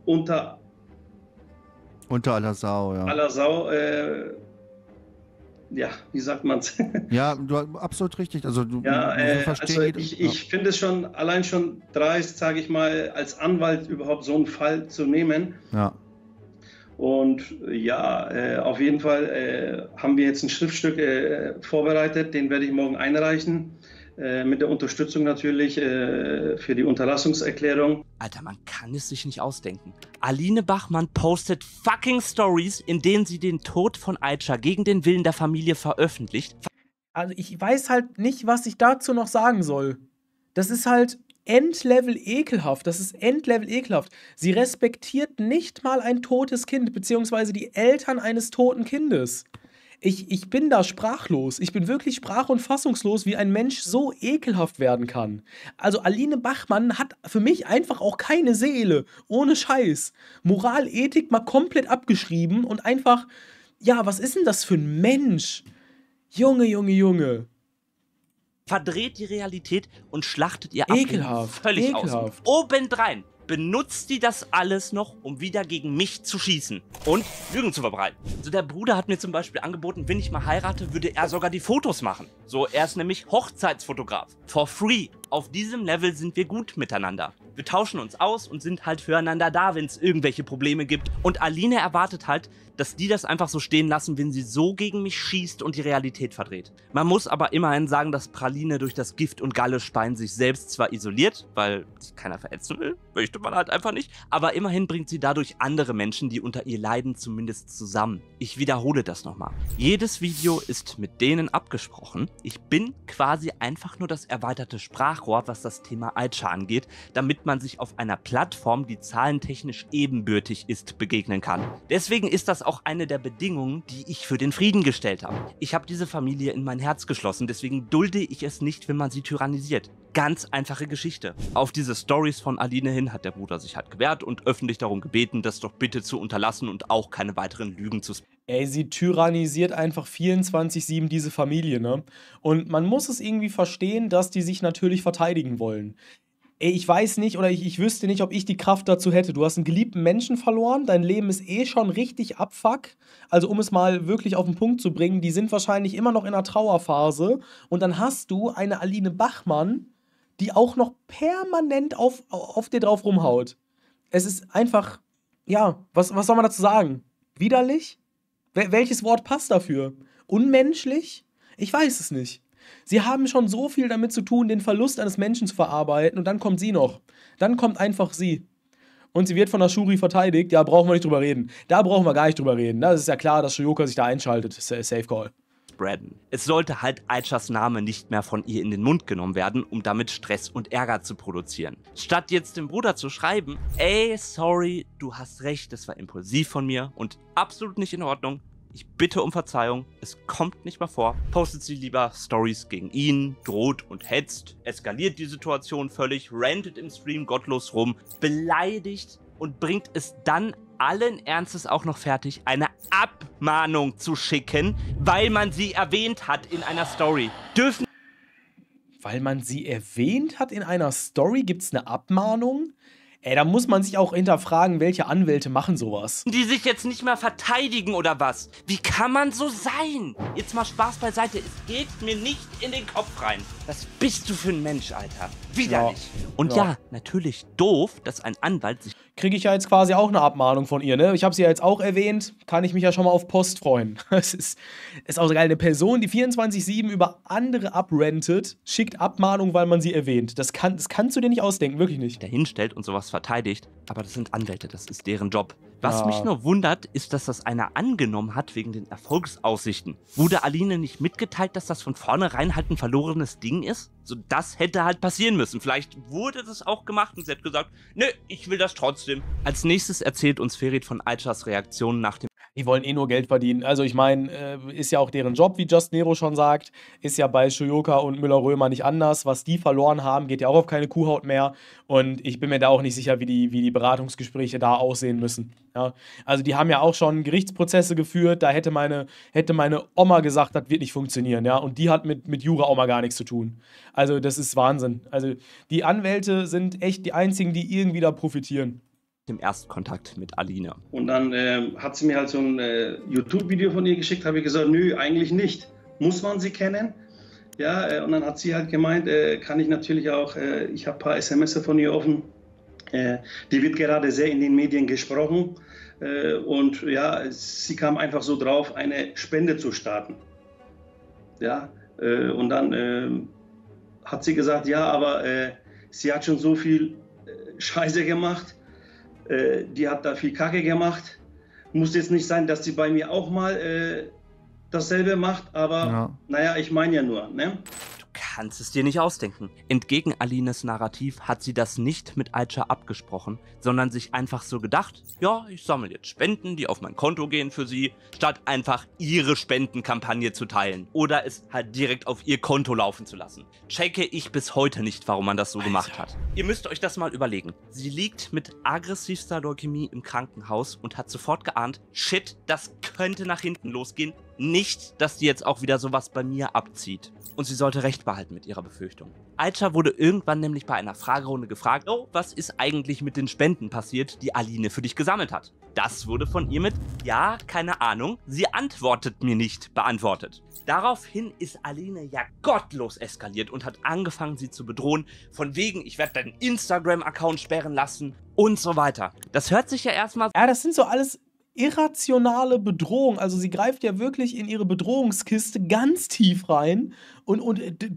unter aller Sau, ja. Aller Sau, ja, wie sagt man's? Ja, du absolut richtig. Also, du, ja, also ich finde es schon, allein schon dreist, sage ich mal, als Anwalt überhaupt so einen Fall zu nehmen. Ja. Und ja, auf jeden Fall haben wir jetzt ein Schriftstück vorbereitet, den werde ich morgen einreichen. Mit der Unterstützung natürlich für die Unterlassungserklärung. Alter, man kann es sich nicht ausdenken. Aline Bachmann postet fucking Stories, in denen sie den Tod von Aicha gegen den Willen der Familie veröffentlicht. Also ich weiß halt nicht, was ich dazu noch sagen soll. Das ist halt Endlevel ekelhaft. Das ist Endlevel ekelhaft. Sie respektiert nicht mal ein totes Kind, beziehungsweise die Eltern eines toten Kindes. Ich bin da sprachlos. Ich bin wirklich sprach- und fassungslos, wie ein Mensch so ekelhaft werden kann. Also Aline Bachmann hat für mich einfach auch keine Seele. Ohne Scheiß. Moral, Ethik mal komplett abgeschrieben und einfach, ja, was ist denn das für ein Mensch? Junge, Junge, Junge. Verdreht die Realität und schlachtet ihr ekelhaft, völlig ekelhaft aus. Obendrein benutzt die das alles noch, um wieder gegen mich zu schießen und Lügen zu verbreiten. Also der Bruder hat mir zum Beispiel angeboten, wenn ich mal heirate, würde er sogar die Fotos machen. So, er ist nämlich Hochzeitsfotograf. For free. Auf diesem Level sind wir gut miteinander. Wir tauschen uns aus und sind halt füreinander da, wenn es irgendwelche Probleme gibt. Und Aline erwartet halt, dass die das einfach so stehen lassen, wenn sie so gegen mich schießt und die Realität verdreht. Man muss aber immerhin sagen, dass Praline durch das Gift- und Galle-Spein sich selbst zwar isoliert, weil sich keiner verätzen will, möchte man halt einfach nicht, aber immerhin bringt sie dadurch andere Menschen, die unter ihr leiden, zumindest zusammen. Ich wiederhole das nochmal. Jedes Video ist mit denen abgesprochen. Ich bin quasi einfach nur das erweiterte Sprachrohr, was das Thema Aicha angeht, damit man sich auf einer Plattform, die zahlentechnisch ebenbürtig ist, begegnen kann. Deswegen ist das auch eine der Bedingungen, die ich für den Frieden gestellt habe. Ich habe diese Familie in mein Herz geschlossen, deswegen dulde ich es nicht, wenn man sie tyrannisiert. Ganz einfache Geschichte. Auf diese Stories von Aline hin hat der Bruder sich halt gewehrt und öffentlich darum gebeten, das doch bitte zu unterlassen und auch keine weiteren Lügen zu sprechen. Ey, sie tyrannisiert einfach 24/7 diese Familie, ne? Und man muss es irgendwie verstehen, dass die sich natürlich verteidigen wollen. Ey, ich weiß nicht oder ich wüsste nicht, ob ich die Kraft dazu hätte. Du hast einen geliebten Menschen verloren, dein Leben ist eh schon richtig abfuck. Also um es mal wirklich auf den Punkt zu bringen, die sind wahrscheinlich immer noch in einer Trauerphase. Und dann hast du eine Aline Bachmann, die auch noch permanent auf dir drauf rumhaut. Es ist einfach, ja, was soll man dazu sagen? Widerlich? Welches Wort passt dafür? Unmenschlich? Ich weiß es nicht. Sie haben schon so viel damit zu tun, den Verlust eines Menschen zu verarbeiten und dann kommt sie noch. Dann kommt einfach sie. und sie wird von Ashuri verteidigt, ja, brauchen wir nicht drüber reden. Da brauchen wir gar nicht drüber reden. Das ist ja klar, dass Shoyoka sich da einschaltet. Safe Call. Spreaden. Es sollte halt Aichas Name nicht mehr von ihr in den Mund genommen werden, um damit Stress und Ärger zu produzieren. Statt jetzt dem Bruder zu schreiben, ey, sorry, du hast recht, das war impulsiv von mir und absolut nicht in Ordnung, ich bitte um Verzeihung, es kommt nicht mehr vor, postet sie lieber Stories gegen ihn, droht und hetzt, eskaliert die Situation völlig, rantet im Stream gottlos rum, beleidigt und bringt es dann allen Ernstes auch noch fertig, eine Abmahnung zu schicken, weil man sie erwähnt hat in einer Story. Weil man sie erwähnt hat in einer Story? Gibt's eine Abmahnung? Ey, da muss man sich auch hinterfragen, welche Anwälte machen sowas. Die sich jetzt nicht mehr verteidigen oder was? Wie kann man so sein? Jetzt mal Spaß beiseite, es geht mir nicht in den Kopf rein. Was bist du für ein Mensch, Alter? Widerlich. Ja. Und ja, natürlich doof, dass ein Anwalt sich... Kriege ich ja jetzt quasi auch eine Abmahnung von ihr, ne? Ich habe sie ja jetzt auch erwähnt, kann ich mich ja schon mal auf Post freuen. Es ist auch so geil, eine Person, die 24/7 über andere abrentet, schickt Abmahnung, weil man sie erwähnt. Das kannst du dir nicht ausdenken, wirklich nicht. Dahinstellt und sowas verteidigt, aber das sind Anwälte, das ist deren Job. Was mich nur wundert, ist, dass das einer angenommen hat wegen den Erfolgsaussichten. Wurde Aline nicht mitgeteilt, dass das von vornherein halt ein verlorenes Ding ist? So, das hätte halt passieren müssen. Vielleicht wurde das auch gemacht und sie hat gesagt, nö, ich will das trotzdem. Als nächstes erzählt uns Ferit von Aichas Reaktion nach dem... Die wollen eh nur Geld verdienen. Also ich meine, ist ja auch deren Job, wie Just Nero schon sagt. Ist ja bei Shoyoka und Müller-Römer nicht anders. Was die verloren haben, geht ja auch auf keine Kuhhaut mehr. Und ich bin mir da auch nicht sicher, wie die Beratungsgespräche da aussehen müssen. Ja? Also die haben ja auch schon Gerichtsprozesse geführt. Da hätte meine Oma gesagt, das wird nicht funktionieren. Ja? Und die hat mit Jura auch mal gar nichts zu tun. Also das ist Wahnsinn. Also die Anwälte sind echt die einzigen, die irgendwie da profitieren. Dem Erstkontakt mit Aline. Und dann hat sie mir halt so ein YouTube-Video von ihr geschickt, habe ich gesagt, nö, eigentlich nicht. Muss man sie kennen? Ja, und dann hat sie halt gemeint, kann ich natürlich auch, ich habe ein paar SMS von ihr offen, die wird gerade sehr in den Medien gesprochen und ja, sie kam einfach so drauf, eine Spende zu starten. Ja, und dann hat sie gesagt, ja, aber sie hat schon so viel Scheiße gemacht, die hat da viel Kacke gemacht. Muss jetzt nicht sein, dass sie bei mir auch mal dasselbe macht, aber naja, ich meine ja nur, ne? Du kannst es dir nicht ausdenken. Entgegen Alines Narrativ hat sie das nicht mit Aicha abgesprochen, sondern sich einfach so gedacht, ja, ich sammle jetzt Spenden, die auf mein Konto gehen für sie, statt einfach ihre Spendenkampagne zu teilen oder es halt direkt auf ihr Konto laufen zu lassen. Checke ich bis heute nicht, warum man das so gemacht hat. Ihr müsst euch das mal überlegen. Sie liegt mit aggressivster Leukämie im Krankenhaus und hat sofort geahnt, shit, das könnte nach hinten losgehen. Nicht, dass die jetzt auch wieder sowas bei mir abzieht. Und sie sollte recht behalten mit ihrer Befürchtung. Aicha wurde irgendwann nämlich bei einer Fragerunde gefragt, oh, was ist eigentlich mit den Spenden passiert, die Aline für dich gesammelt hat? Das wurde von ihr mit, ja, keine Ahnung, sie antwortet mir nicht, beantwortet. Daraufhin ist Aline ja gottlos eskaliert und hat angefangen, sie zu bedrohen, von wegen, ich werde deinen Instagram-Account sperren lassen und so weiter. Das hört sich ja erstmal... Ja, das sind so alles... irrationale Bedrohung, also sie greift ja wirklich in ihre Bedrohungskiste ganz tief rein und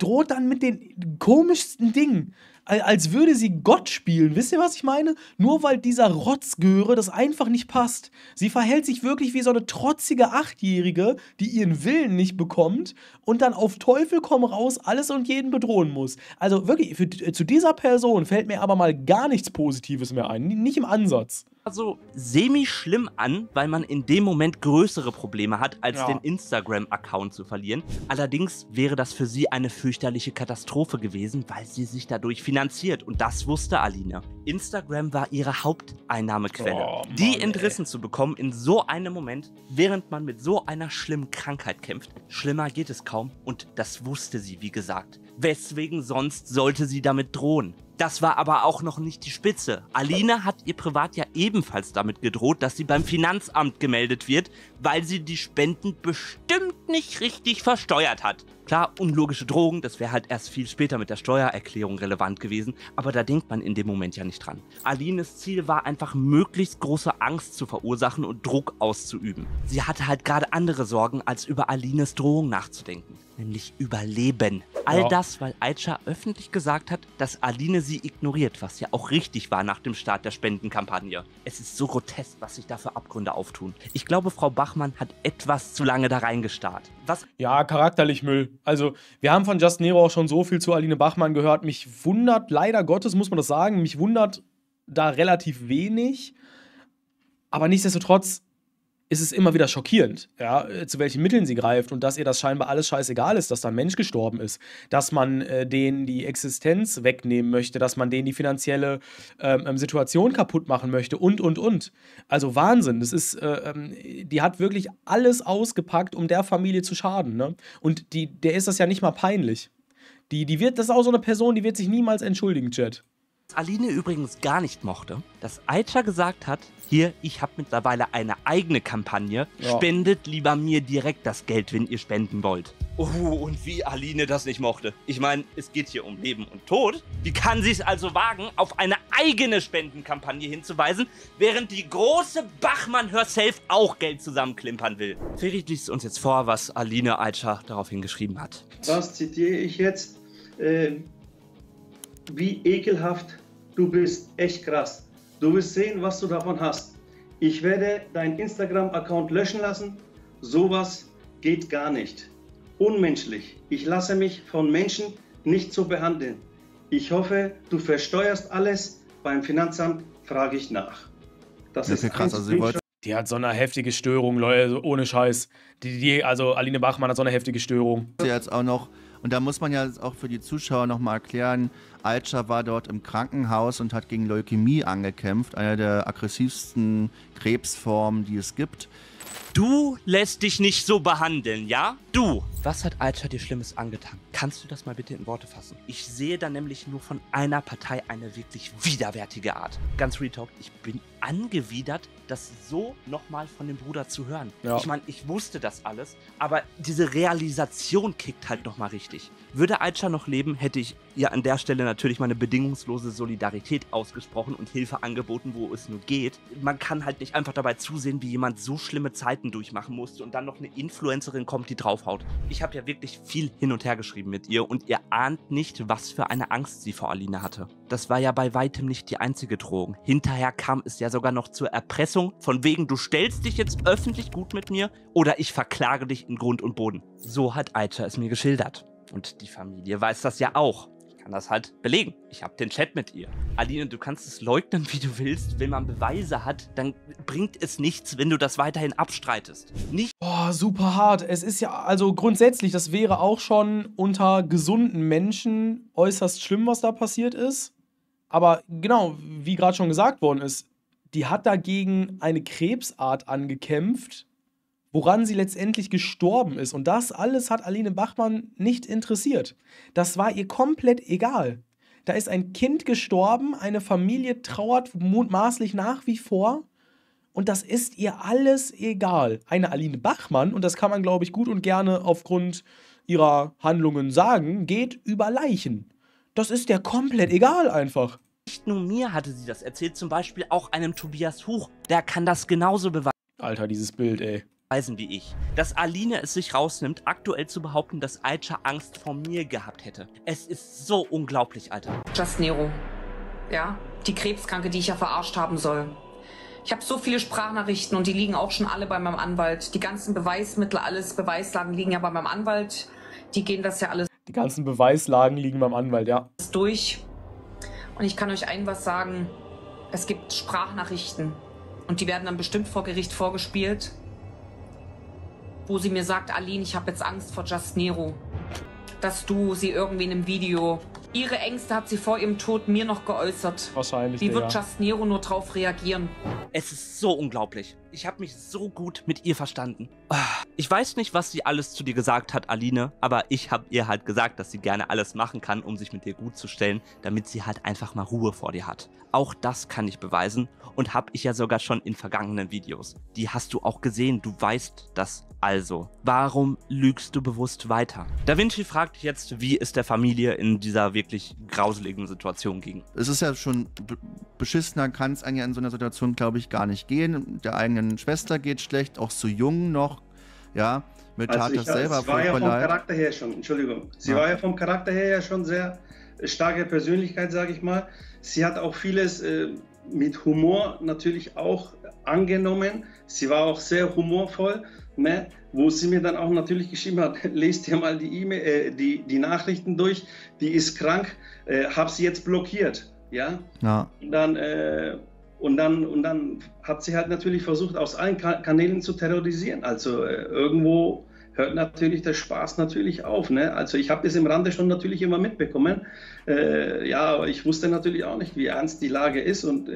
droht dann mit den komischsten Dingen, als würde sie Gott spielen, wisst ihr, was ich meine? Nur weil dieser Rotzgöre das einfach nicht passt. Sie verhält sich wirklich wie so eine trotzige Achtjährige, die ihren Willen nicht bekommt und dann auf Teufel komm raus alles und jeden bedrohen muss. Also wirklich, zu dieser Person fällt mir aber mal gar nichts Positives mehr ein, nicht im Ansatz. Also semi-schlimm an, weil man in dem Moment größere Probleme hat, als den Instagram-Account zu verlieren. Allerdings wäre das für sie eine fürchterliche Katastrophe gewesen, weil sie sich dadurch finanziert. Und das wusste Aline. Instagram war ihre Haupteinnahmequelle. Oh, Mann, die entrissen zu bekommen in so einem Moment, während man mit so einer schlimmen Krankheit kämpft. Schlimmer geht es kaum. Und das wusste sie, wie gesagt. Weswegen sonst sollte sie damit drohen? Das war aber auch noch nicht die Spitze. Aline hat ihr privat ja ebenfalls damit gedroht, dass sie beim Finanzamt gemeldet wird, weil sie die Spenden bestimmt nicht richtig versteuert hat. Klar, unlogische Drogen, das wäre halt erst viel später mit der Steuererklärung relevant gewesen, aber da denkt man in dem Moment ja nicht dran. Alines Ziel war einfach, möglichst große Angst zu verursachen und Druck auszuüben. Sie hatte halt gerade andere Sorgen, als über Alines Drohung nachzudenken, nämlich Überleben. All das, weil Aicha öffentlich gesagt hat, dass Aline sie ignoriert, was ja auch richtig war nach dem Start der Spendenkampagne. Es ist so grotesk, was sich da für Abgründe auftun. Ich glaube, Frau Bachmann hat etwas zu lange da reingestarrt. Was? Ja, charakterlich Müll. Also, wir haben von Just Nero auch schon so viel zu Aline Bachmann gehört. Mich wundert, leider Gottes muss man das sagen, mich wundert da relativ wenig. Aber nichtsdestotrotz ist es immer wieder schockierend, ja, zu welchen Mitteln sie greift und dass ihr das scheinbar alles scheißegal ist, dass da ein Mensch gestorben ist, dass man denen die Existenz wegnehmen möchte, dass man denen die finanzielle Situation kaputt machen möchte und. Also Wahnsinn, das ist, die hat wirklich alles ausgepackt, um der Familie zu schaden, ne? Und der ist das ja nicht mal peinlich. Das ist auch so eine Person, die wird sich niemals entschuldigen, Chat. Was Aline übrigens gar nicht mochte, dass Aicha gesagt hat, hier, ich habe mittlerweile eine eigene Kampagne, spendet lieber mir direkt das Geld, wenn ihr spenden wollt. Oh, und wie Aline das nicht mochte. Ich meine, es geht hier um Leben und Tod. Wie kann sie es also wagen, auf eine eigene Spendenkampagne hinzuweisen, während die große Bachmann herself auch Geld zusammenklimpern will? Ferit liest uns jetzt vor, was Aline Aicha daraufhin geschrieben hat. Das zitiere ich jetzt. Wie ekelhaft du bist, echt krass. Du wirst sehen, was du davon hast. Ich werde deinen Instagram-Account löschen lassen. Sowas geht gar nicht. Unmenschlich. Ich lasse mich von Menschen nicht so behandeln. Ich hoffe, du versteuerst alles. Beim Finanzamt frage ich nach. Das ist krass. Die hat so eine heftige Störung, Leute, ohne Scheiß. Also Aline Bachmann hat so eine heftige Störung. Sie hat jetzt auch noch. Und da muss man ja auch für die Zuschauer nochmal erklären, Aicha war dort im Krankenhaus und hat gegen Leukämie angekämpft, einer der aggressivsten Krebsformen, die es gibt. Du lässt dich nicht so behandeln, ja? Du! Was hat Aicha dir Schlimmes angetan? Kannst du das mal bitte in Worte fassen? Ich sehe da nämlich nur von einer Partei eine wirklich widerwärtige Art. Ganz real talk, ich bin angewidert, das so nochmal von dem Bruder zu hören. Ja. Ich meine, ich wusste das alles, aber diese Realisation kickt halt nochmal richtig. Würde Aicha noch leben, hätte ich ihr an der Stelle natürlich meine bedingungslose Solidarität ausgesprochen und Hilfe angeboten, wo es nur geht. Man kann halt nicht einfach dabei zusehen, wie jemand so schlimme Zeiten durchmachen musste und dann noch eine Influencerin kommt, die draufhaut. Ich habe ja wirklich viel hin und her geschrieben mit ihr und ihr ahnt nicht, was für eine Angst sie vor Aline hatte. Das war ja bei weitem nicht die einzige Drohung. Hinterher kam es ja sogar noch zur Erpressung, von wegen, du stellst dich jetzt öffentlich gut mit mir oder ich verklage dich in Grund und Boden. So hat Aicha es mir geschildert. Und die Familie weiß das ja auch. Ich kann das halt belegen. Ich habe den Chat mit ihr. Aline, du kannst es leugnen, wie du willst. Wenn man Beweise hat, dann bringt es nichts, wenn du das weiterhin abstreitest. Nicht. Boah, super hart. Es ist ja, also grundsätzlich, das wäre auch schon unter gesunden Menschen äußerst schlimm, was da passiert ist. Aber genau, wie gerade schon gesagt worden ist, die hat dagegen eine Krebsart angekämpft, woran sie letztendlich gestorben ist. Und das alles hat Aline Bachmann nicht interessiert. Das war ihr komplett egal. Da ist ein Kind gestorben, eine Familie trauert mutmaßlich nach wie vor und das ist ihr alles egal. Eine Aline Bachmann, und das kann man, glaube ich, gut und gerne aufgrund ihrer Handlungen sagen, geht über Leichen. Das ist der komplett egal einfach. Nicht nur mir hatte sie das erzählt, zum Beispiel auch einem Tobias Huch. Der kann das genauso beweisen. Alter, dieses Bild, ey. Wie ich. Dass Aline es sich rausnimmt, aktuell zu behaupten, dass Aicha Angst vor mir gehabt hätte. Es ist so unglaublich, Alter. Just Nero. Ja, die Krebskranke, die ich ja verarscht haben soll. Ich habe so viele Sprachnachrichten und die liegen auch schon alle bei meinem Anwalt. Die ganzen Beweismittel, alles Beweislagen liegen ja bei meinem Anwalt. Die gehen das ja alles. Die ganzen Beweislagen liegen beim Anwalt, ja. Durch. Und ich kann euch was sagen. Es gibt Sprachnachrichten und die werden dann bestimmt vor Gericht vorgespielt, wo sie mir sagt, Aline, ich habe jetzt Angst vor Just Nero, dass du sie irgendwie in einem Video... Ihre Ängste hat sie vor ihrem Tod mir noch geäußert. Wahrscheinlich, wie wird Just Nero nur drauf reagieren? Es ist so unglaublich. Ich habe mich so gut mit ihr verstanden. Ich weiß nicht, was sie alles zu dir gesagt hat, Aline, aber ich habe ihr halt gesagt, dass sie gerne alles machen kann, um sich mit dir gut zu stellen, damit sie halt einfach mal Ruhe vor dir hat. Auch das kann ich beweisen und habe ich ja sogar schon in vergangenen Videos. Die hast du auch gesehen, du weißt das also. Warum lügst du bewusst weiter? Da Vinci fragt jetzt, wie es der Familie in dieser wirklich grauseligen Situation ging. Es ist ja schon beschissener, kann es eigentlich in so einer Situation, glaube ich, gar nicht gehen. Der eigenen Schwester geht schlecht, auch so jung noch, ja. Mir tat das selber voll leid. Sie war ja vom Charakter her schon, Entschuldigung, sie war ja vom Charakter her ja schon sehr starke Persönlichkeit, sage ich mal. Sie hat auch vieles mit Humor natürlich auch angenommen. Sie war auch sehr humorvoll, ne? Wo sie mir dann auch natürlich geschrieben hat, lest dir mal die E-Mail, die Nachrichten durch, die ist krank, hab sie jetzt blockiert, ja. Ja. Und dann hat sie halt natürlich versucht, aus allen Kanälen zu terrorisieren. Also irgendwo hört natürlich der Spaß natürlich auf, ne? Also ich habe das im Rande schon natürlich immer mitbekommen. Ja, aber ich wusste natürlich auch nicht, wie ernst die Lage ist und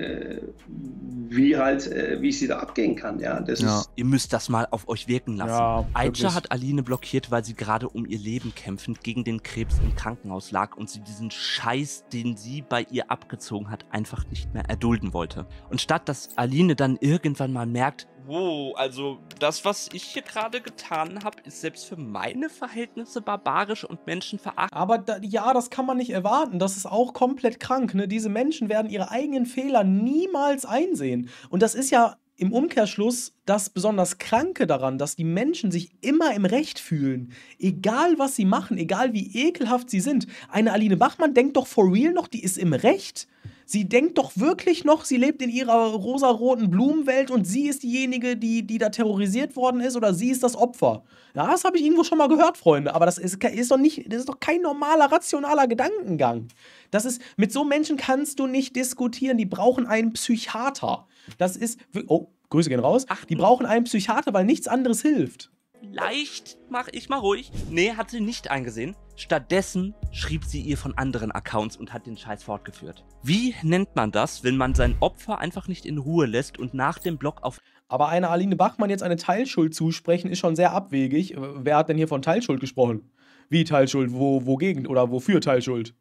wie sie da abgehen kann. Ja, das ja. Ihr müsst das mal auf euch wirken lassen. Ja, Aicha hat Aline blockiert, weil sie gerade um ihr Leben kämpfend gegen den Krebs im Krankenhaus lag und sie diesen Scheiß, den sie bei ihr abgezogen hat, einfach nicht mehr erdulden wollte. Und statt dass Aline dann irgendwann mal merkt, wow, also das, was ich hier gerade getan habe, ist selbst für meine Verhältnisse barbarisch und menschenverachtend. Aber da, ja, das kann man nicht erwarten. Das ist auch komplett krank, ne? Diese Menschen werden ihre eigenen Fehler niemals einsehen. Und das ist ja im Umkehrschluss das besonders Kranke daran, dass die Menschen sich immer im Recht fühlen. Egal, was sie machen, egal, wie ekelhaft sie sind. Eine Aline Bachmann denkt doch for real noch, die ist im Recht. Sie denkt doch wirklich noch, sie lebt in ihrer rosaroten Blumenwelt und sie ist diejenige, die da terrorisiert worden ist, oder sie ist das Opfer. Ja, das habe ich irgendwo schon mal gehört, Freunde, aber das ist doch kein normaler, rationaler Gedankengang. Das ist, mit so Menschen kannst du nicht diskutieren, die brauchen einen Psychiater. Das ist, oh, Grüße gehen raus, die brauchen einen Psychiater, weil nichts anderes hilft. Vielleicht mache ich mal ruhig. Nee, hat sie nicht eingesehen. Stattdessen schrieb sie ihr von anderen Accounts und hat den Scheiß fortgeführt. Wie nennt man das, wenn man sein Opfer einfach nicht in Ruhe lässt und nach dem Blog auf... Aber einer Aline Bachmann jetzt eine Teilschuld zusprechen, ist schon sehr abwegig. Wer hat denn hier von Teilschuld gesprochen? Wie Teilschuld? Wogegen? Oder wofür Teilschuld?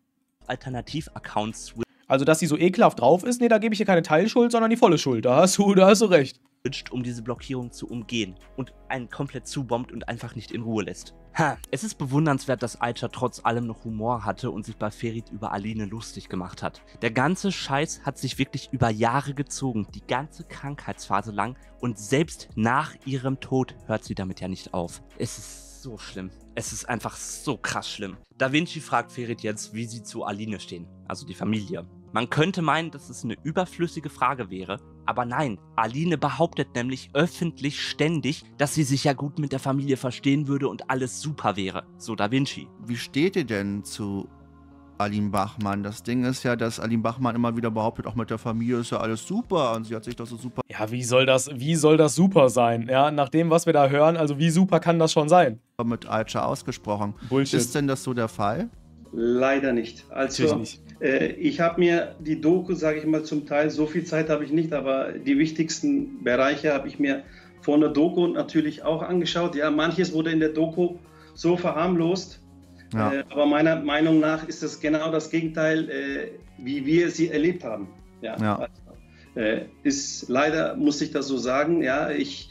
Alternativ-Accounts... Also, dass sie so ekelhaft drauf ist, nee, da gebe ich ihr keine Teilschuld, sondern die volle Schuld. Da hast du recht. Um diese Blockierung zu umgehen und einen komplett zubombt und einfach nicht in Ruhe lässt. Ha, es ist bewundernswert, dass Aicha trotz allem noch Humor hatte und sich bei Ferit über Aline lustig gemacht hat. Der ganze Scheiß hat sich wirklich über Jahre gezogen, die ganze Krankheitsphase lang, und selbst nach ihrem Tod hört sie damit ja nicht auf. Es ist so schlimm. Es ist einfach so krass schlimm. Da Vinci fragt Ferit jetzt, wie sie zu Aline stehen, also die Familie. Man könnte meinen, dass es eine überflüssige Frage wäre, aber nein, Aline behauptet nämlich öffentlich ständig, dass sie sich ja gut mit der Familie verstehen würde und alles super wäre, so Da Vinci. Wie steht ihr denn zu Aline Bachmann? Das Ding ist ja, dass Aline Bachmann immer wieder behauptet, auch mit der Familie ist ja alles super und sie hat sich doch so super... Ja, wie soll das super sein? Ja, nach dem, was wir da hören, also wie super kann das schon sein? Mit Aicha ausgesprochen. Bullshit. Ist denn das so der Fall? Leider nicht. Also nicht. Ich habe mir die Doku, sage ich mal, zum Teil, so viel Zeit habe ich nicht, aber die wichtigsten Bereiche habe ich mir von der Doku natürlich auch angeschaut. Ja, manches wurde in der Doku so verharmlost, ja. Aber meiner Meinung nach ist das genau das Gegenteil, wie wir sie erlebt haben. Ja, ja. Also, ist leider, muss ich das so sagen, ja, ich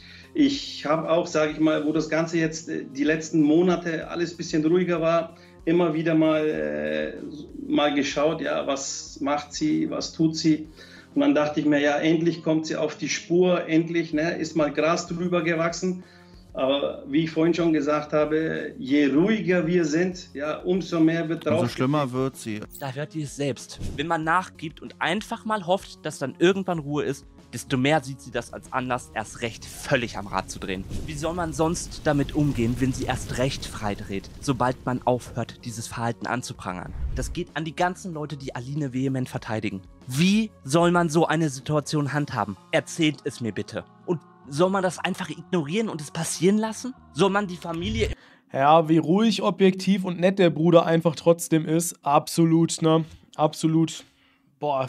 habe auch, sage ich mal, wo das Ganze jetzt die letzten Monate alles ein bisschen ruhiger war, immer wieder mal, mal geschaut, ja, was macht sie, was tut sie. Und dann dachte ich mir, ja, endlich kommt sie auf die Spur, endlich, ne, ist mal Gras drüber gewachsen. Aber wie ich vorhin schon gesagt habe, je ruhiger wir sind, ja, umso mehr wird drauf. Umso schlimmer wird sie. Da hört ihr es selbst. Wenn man nachgibt und einfach mal hofft, dass dann irgendwann Ruhe ist, desto mehr sieht sie das als Anlass, erst recht völlig am Rad zu drehen. Wie soll man sonst damit umgehen, wenn sie erst recht freidreht, sobald man aufhört, dieses Verhalten anzuprangern? Das geht an die ganzen Leute, die Aline vehement verteidigen. Wie soll man so eine Situation handhaben? Erzählt es mir bitte. Und soll man das einfach ignorieren und es passieren lassen? Soll man die Familie... Ja, wie ruhig, objektiv und nett der Bruder einfach trotzdem ist. Absolut, ne? Absolut. Boah,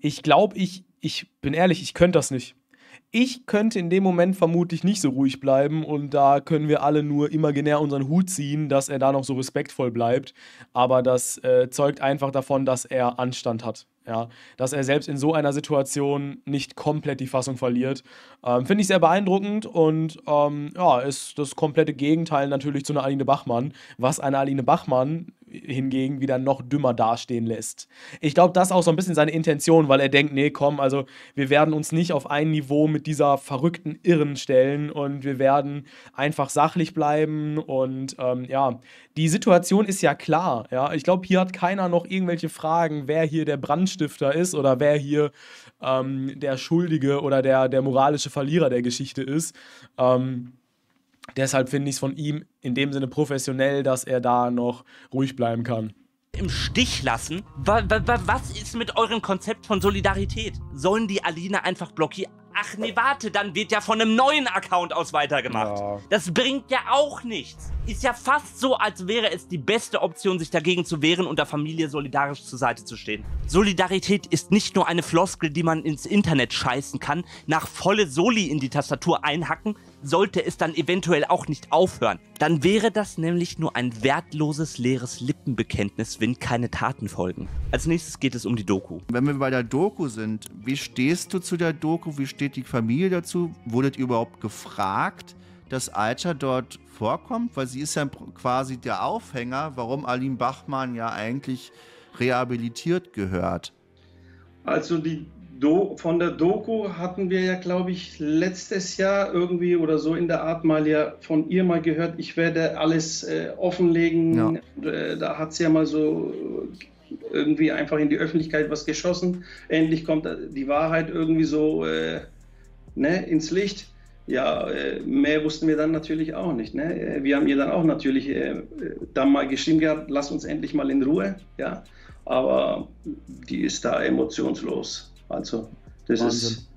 ich glaube, ich bin ehrlich, ich könnte das nicht. Ich könnte in dem Moment vermutlich nicht so ruhig bleiben und da können wir alle nur imaginär unseren Hut ziehen, dass er da noch so respektvoll bleibt. Aber das zeugt einfach davon, dass er Anstand hat. Ja? Dass er selbst in so einer Situation nicht komplett die Fassung verliert. Finde ich sehr beeindruckend und ja, ist das komplette Gegenteil natürlich zu einer Aline Bachmann, was eine Aline Bachmann hingegen wieder noch dümmer dastehen lässt. Ich glaube, das ist auch so ein bisschen seine Intention, weil er denkt, nee, komm, also wir werden uns nicht auf ein Niveau mit dieser verrückten Irren stellen und wir werden einfach sachlich bleiben und ja, die Situation ist ja klar. Ja? Ich glaube, hier hat keiner noch irgendwelche Fragen, wer hier der Brandstifter ist oder wer hier der Schuldige oder der moralische Verlierer der Geschichte ist. Deshalb finde ich es von ihm in dem Sinne professionell, dass er da noch ruhig bleiben kann. Im Stich lassen? Was ist mit eurem Konzept von Solidarität? Sollen die Aline einfach blockieren? Ach nee, warte, dann wird ja von einem neuen Account aus weitergemacht. Ja. Das bringt ja auch nichts. Ist ja fast so, als wäre es die beste Option, sich dagegen zu wehren und der Familie solidarisch zur Seite zu stehen. Solidarität ist nicht nur eine Floskel, die man ins Internet scheißen kann. Nach volle Soli in die Tastatur einhacken, sollte es dann eventuell auch nicht aufhören. Dann wäre das nämlich nur ein wertloses, leeres Lippenbekenntnis, wenn keine Taten folgen. Als nächstes geht es um die Doku. Wenn wir bei der Doku sind, wie stehst du zu der Doku? Wie steht die Familie dazu? Wurdet ihr überhaupt gefragt, dass Aicha dort vorkommt? Weil sie ist ja quasi der Aufhänger, warum Aline Bachmann ja eigentlich rehabilitiert gehört. Also die von der Doku hatten wir ja, glaube ich, letztes Jahr irgendwie oder so in der Art mal ja von ihr mal gehört, ich werde alles offenlegen. Ja. Und, da hat sie ja mal so irgendwie einfach in die Öffentlichkeit was geschossen. Endlich kommt die Wahrheit irgendwie so ne, ins Licht. Ja, mehr wussten wir dann natürlich auch nicht. Ne? Wir haben ihr dann auch natürlich dann mal geschrieben gehabt, lass uns endlich mal in Ruhe. Ja? Aber die ist da emotionslos. Also, das Wahnsinn. Ist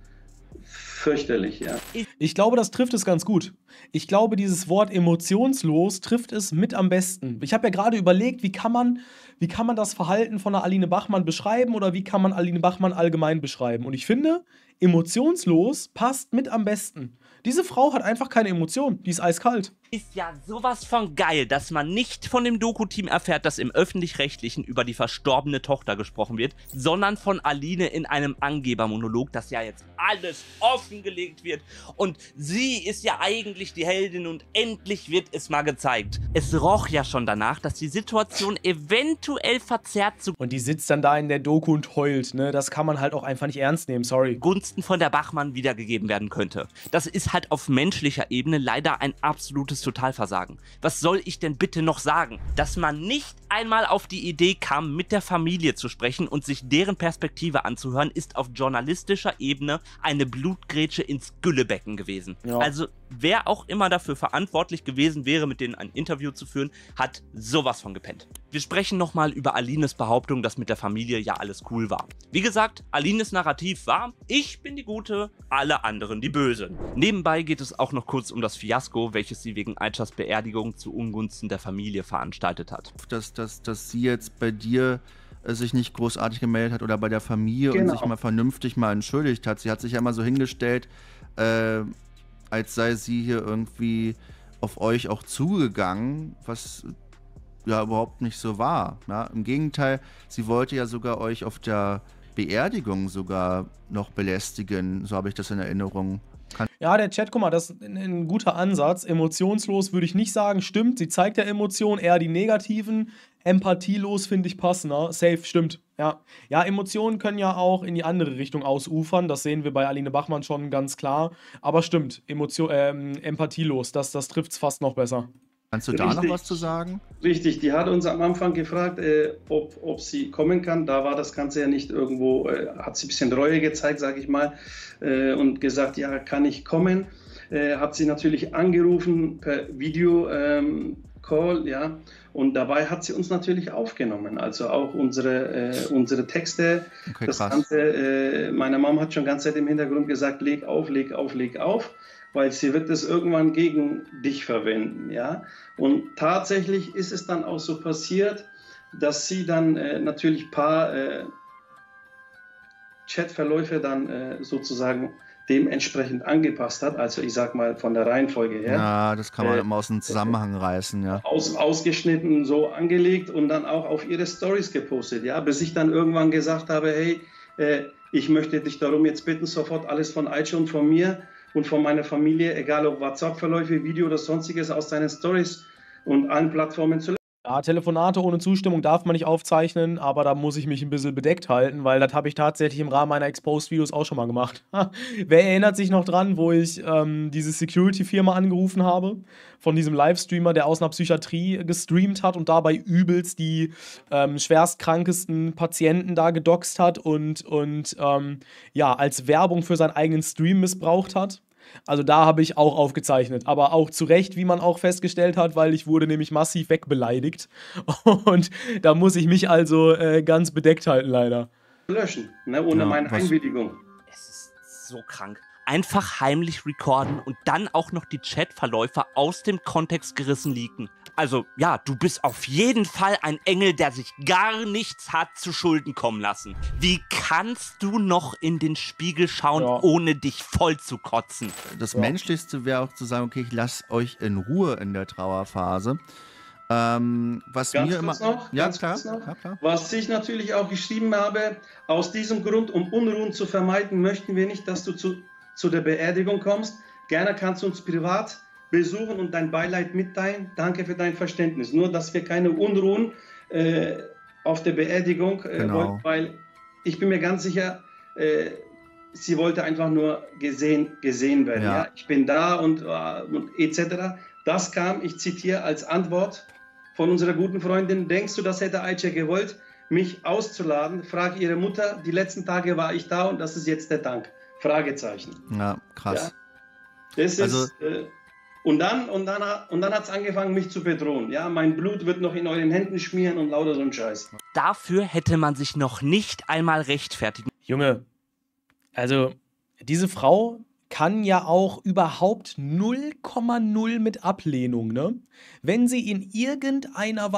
fürchterlich, ja. Ich glaube, das trifft es ganz gut. Ich glaube, dieses Wort emotionslos trifft es mit am besten. Ich habe ja gerade überlegt, wie kann man das Verhalten von einer Aline Bachmann beschreiben oder wie kann man Aline Bachmann allgemein beschreiben? Und ich finde, emotionslos passt mit am besten. Diese Frau hat einfach keine Emotion, die ist eiskalt. Ist ja sowas von geil, dass man nicht von dem Doku-Team erfährt, dass im Öffentlich-Rechtlichen über die verstorbene Tochter gesprochen wird, sondern von Aline in einem Angebermonolog, dass ja jetzt alles offengelegt wird und sie ist ja eigentlich die Heldin und endlich wird es mal gezeigt. Es roch ja schon danach, dass die Situation eventuell verzerrt zu... Und die sitzt dann da in der Doku und heult, ne? Das kann man halt auch einfach nicht ernst nehmen, sorry. ...Gunsten von der Bachmann wiedergegeben werden könnte. Das ist halt auf menschlicher Ebene leider ein absolutes Totalversagen. Was soll ich denn bitte noch sagen? Dass man nicht einmal auf die Idee kam, mit der Familie zu sprechen und sich deren Perspektive anzuhören, ist auf journalistischer Ebene eine Blutgrätsche ins Güllebecken gewesen. Ja. Also wer auch immer dafür verantwortlich gewesen wäre, mit denen ein Interview zu führen, hat sowas von gepennt. Wir sprechen nochmal über Alines Behauptung, dass mit der Familie ja alles cool war. Wie gesagt, Alines Narrativ war, ich bin die Gute, alle anderen die Bösen. Nebenbei geht es auch noch kurz um das Fiasko, welches sie wegen Aichas Beerdigung zu Ungunsten der Familie veranstaltet hat. Dass sie jetzt bei dir sich nicht großartig gemeldet hat oder bei der Familie genau. Und sich mal vernünftig mal entschuldigt hat. Sie hat sich ja immer so hingestellt, als sei sie hier irgendwie auf euch auch zugegangen, was ja überhaupt nicht so war. Ja? Im Gegenteil, sie wollte ja sogar euch auf der Beerdigung sogar noch belästigen, so habe ich das in Erinnerung. Ja, der Chat, guck mal, das ist ein guter Ansatz. Emotionslos würde ich nicht sagen, stimmt, sie zeigt ja Emotionen, eher die negativen. Empathielos finde ich passender. Safe, stimmt. Ja. Ja, Emotionen können ja auch in die andere Richtung ausufern. Das sehen wir bei Aline Bachmann schon ganz klar. Aber stimmt, empathielos, das trifft es fast noch besser. Kannst du da noch was zu sagen? Richtig, die hat uns am Anfang gefragt, ob sie kommen kann. Da war das Ganze ja nicht irgendwo, hat sie ein bisschen Reue gezeigt, sage ich mal, und gesagt, ja, kann ich kommen. Hat sie natürlich angerufen per Video-Call, ja, und dabei hat sie uns natürlich aufgenommen, also auch unsere Texte, okay, das krass. Ganze, meine Mom hat schon die ganze Zeit im Hintergrund gesagt, leg auf, leg auf, leg auf. Weil sie wird es irgendwann gegen dich verwenden, ja. Und tatsächlich ist es dann auch so passiert, dass sie dann natürlich ein paar Chatverläufe dann sozusagen dementsprechend angepasst hat, also ich sag mal von der Reihenfolge her. Ja, das kann man immer aus dem Zusammenhang reißen, ja. Ausgeschnitten, so angelegt und dann auch auf ihre Stories gepostet, ja, bis ich dann irgendwann gesagt habe, hey, ich möchte dich darum jetzt bitten, sofort alles von Aicha und von mir und von meiner Familie, egal ob WhatsApp-Verläufe, Video oder sonstiges, aus deinen Stories und allen Plattformen zu löschen. Ja, Telefonate ohne Zustimmung darf man nicht aufzeichnen, aber da muss ich mich ein bisschen bedeckt halten, weil das habe ich tatsächlich im Rahmen meiner Exposed-Videos auch schon mal gemacht. Wer erinnert sich noch dran, wo ich diese Security-Firma angerufen habe, von diesem Livestreamer, der aus einer Psychiatrie gestreamt hat und dabei übelst die schwerstkrankesten Patienten da gedoxt hat und ja, als Werbung für seinen eigenen Stream missbraucht hat? Also da habe ich auch aufgezeichnet, aber auch zu Recht, wie man auch festgestellt hat, weil ich wurde nämlich massiv wegbeleidigt und da muss ich mich also ganz bedeckt halten, leider. Löschen, ne, ohne meine Einwilligung. Es ist so krank. Einfach heimlich recorden und dann auch noch die Chatverläufe aus dem Kontext gerissen leaken. Also ja, du bist auf jeden Fall ein Engel, der sich gar nichts hat zu Schulden kommen lassen. Wie kannst du noch in den Spiegel schauen, ohne dich voll zu kotzen? Das Menschlichste wäre auch zu sagen, okay, ich lasse euch in Ruhe in der Trauerphase. Was ganz mir kurz immer noch, ja, ganz klar, noch, klar. Was ich natürlich auch geschrieben habe, aus diesem Grund, um Unruhen zu vermeiden, möchten wir nicht, dass du zu der Beerdigung kommst. Gerne kannst du uns privat besuchen und dein Beileid mitteilen. Danke für dein Verständnis. Nur, dass wir keine Unruhen auf der Beerdigung wollen, weil ich bin mir ganz sicher, sie wollte einfach nur gesehen werden. Ja. Ja? Ich bin da und etc. Das kam, ich zitiere, als Antwort von unserer guten Freundin. Denkst du, das hätte Aicha gewollt, mich auszuladen? Frag ihre Mutter, die letzten Tage war ich da und das ist jetzt der Dank. Fragezeichen. Ja, krass. Ja? Das also ist... Und dann hat es angefangen, mich zu bedrohen. Ja, mein Blut wird noch in euren Händen schmieren und lauter so ein Scheiß. Dafür hätte man sich noch nicht einmal rechtfertigen. Junge, also diese Frau kann ja auch überhaupt 0,0 mit Ablehnung, ne? Wenn sie in irgendeiner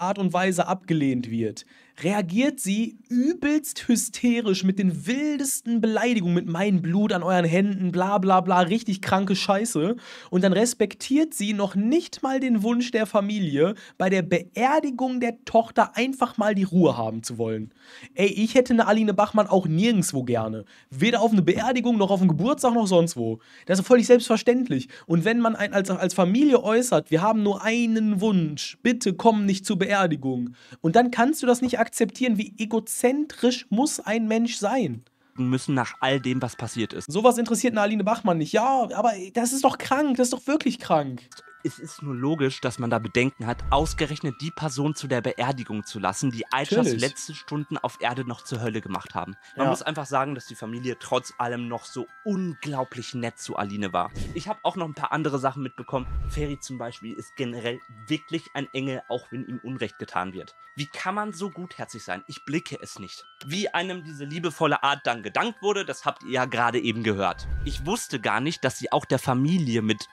Art und Weise abgelehnt wird, reagiert sie übelst hysterisch mit den wildesten Beleidigungen, mit meinem Blut an euren Händen, bla bla bla, richtig kranke Scheiße. Und dann respektiert sie noch nicht mal den Wunsch der Familie, bei der Beerdigung der Tochter einfach mal die Ruhe haben zu wollen. Ey, ich hätte eine Aline Bachmann auch nirgendwo gerne. Weder auf eine Beerdigung, noch auf einen Geburtstag, noch sonst wo. Das ist völlig selbstverständlich. Und wenn man als Familie äußert, wir haben nur einen Wunsch, bitte komm nicht zur Beerdigung. Und dann kannst du das nicht akzeptieren. Wie egozentrisch muss ein Mensch sein? Müssen nach all dem, was passiert ist. Sowas interessiert eine Aline Bachmann nicht. Ja, aber das ist doch krank, das ist doch wirklich krank. Es ist nur logisch, dass man da Bedenken hat, ausgerechnet die Person zu der Beerdigung zu lassen, die Aichas letzte Stunden auf Erde noch zur Hölle gemacht haben. Man muss einfach sagen, dass die Familie trotz allem noch so unglaublich nett zu Aline war. Ich habe auch noch ein paar andere Sachen mitbekommen. Ferit zum Beispiel ist generell wirklich ein Engel, auch wenn ihm Unrecht getan wird. Wie kann man so gutherzig sein? Ich blicke es nicht. Wie einem diese liebevolle Art dann gedankt wurde, das habt ihr ja gerade eben gehört. Ich wusste gar nicht, dass sie auch der Familie mit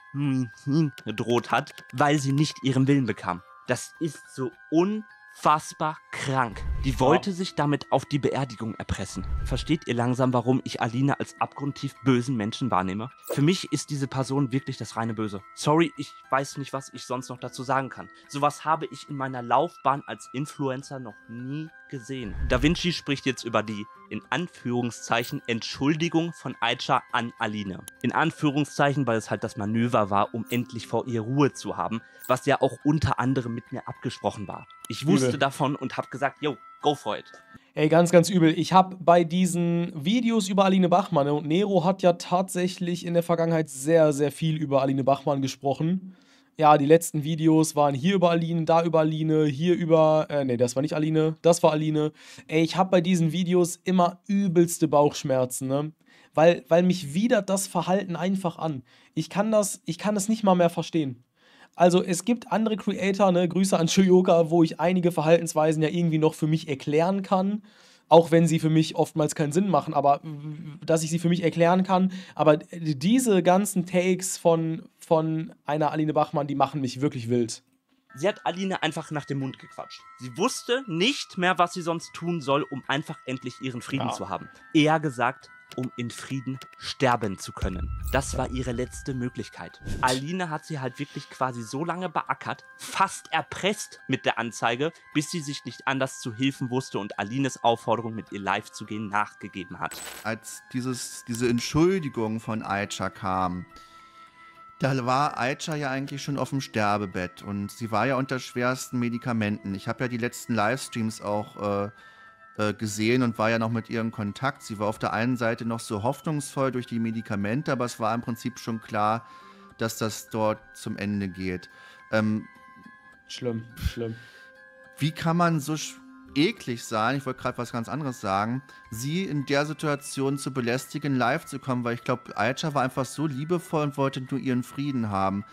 gedroht hat, weil sie nicht ihren Willen bekam. Das ist so unfassbar krank. Die wollte sich damit auf die Beerdigung erpressen. Versteht ihr langsam, warum ich Aline als abgrundtief bösen Menschen wahrnehme? Für mich ist diese Person wirklich das reine Böse. Sorry, ich weiß nicht, was ich sonst noch dazu sagen kann. Sowas habe ich in meiner Laufbahn als Influencer noch nie gesehen. Da Vinci spricht jetzt über die, in Anführungszeichen, Entschuldigung von Aicha an Aline. In Anführungszeichen, weil es halt das Manöver war, um endlich vor ihr Ruhe zu haben, was ja auch unter anderem mit mir abgesprochen war. Ich wusste davon und habe gesagt, yo, go for it. Ey, ganz, ganz übel. Ich habe bei diesen Videos über Aline Bachmann, und Nero hat ja tatsächlich in der Vergangenheit sehr, sehr viel über Aline Bachmann gesprochen. Ja, die letzten Videos waren hier über Aline, da über Aline, hier über... nee, das war nicht Aline, das war Aline. Ey, ich habe bei diesen Videos immer übelste Bauchschmerzen, ne? Weil mich widert das Verhalten einfach an. Ich kann das nicht mal mehr verstehen. Also es gibt andere Creator, ne, Grüße an Shoyoka, wo ich einige Verhaltensweisen ja irgendwie noch für mich erklären kann, auch wenn sie für mich oftmals keinen Sinn machen, aber dass ich sie für mich erklären kann, aber diese ganzen Takes von einer Aline Bachmann, die machen mich wirklich wild. Sie hat Aline einfach nach dem Mund gequatscht. Sie wusste nicht mehr, was sie sonst tun soll, um einfach endlich ihren Frieden zu haben. Eher gesagt, um in Frieden sterben zu können. Das war ihre letzte Möglichkeit. Aline hat sie halt wirklich quasi so lange beackert, fast erpresst mit der Anzeige, bis sie sich nicht anders zu helfen wusste und Alines Aufforderung, mit ihr live zu gehen, nachgegeben hat. Als diese Entschuldigung von Aicha kam, da war Aicha ja eigentlich schon auf dem Sterbebett und sie war ja unter schwersten Medikamenten. Ich habe ja die letzten Livestreams auch gesehen und war ja noch mit ihr in Kontakt. Sie war auf der einen Seite noch so hoffnungsvoll durch die Medikamente, aber es war im Prinzip schon klar, dass das dort zum Ende geht. Schlimm, schlimm. Wie kann man so eklig sein, ich wollte gerade was ganz anderes sagen, sie in der Situation zu belästigen, live zu kommen, weil ich glaube, Aicha war einfach so liebevoll und wollte nur ihren Frieden haben.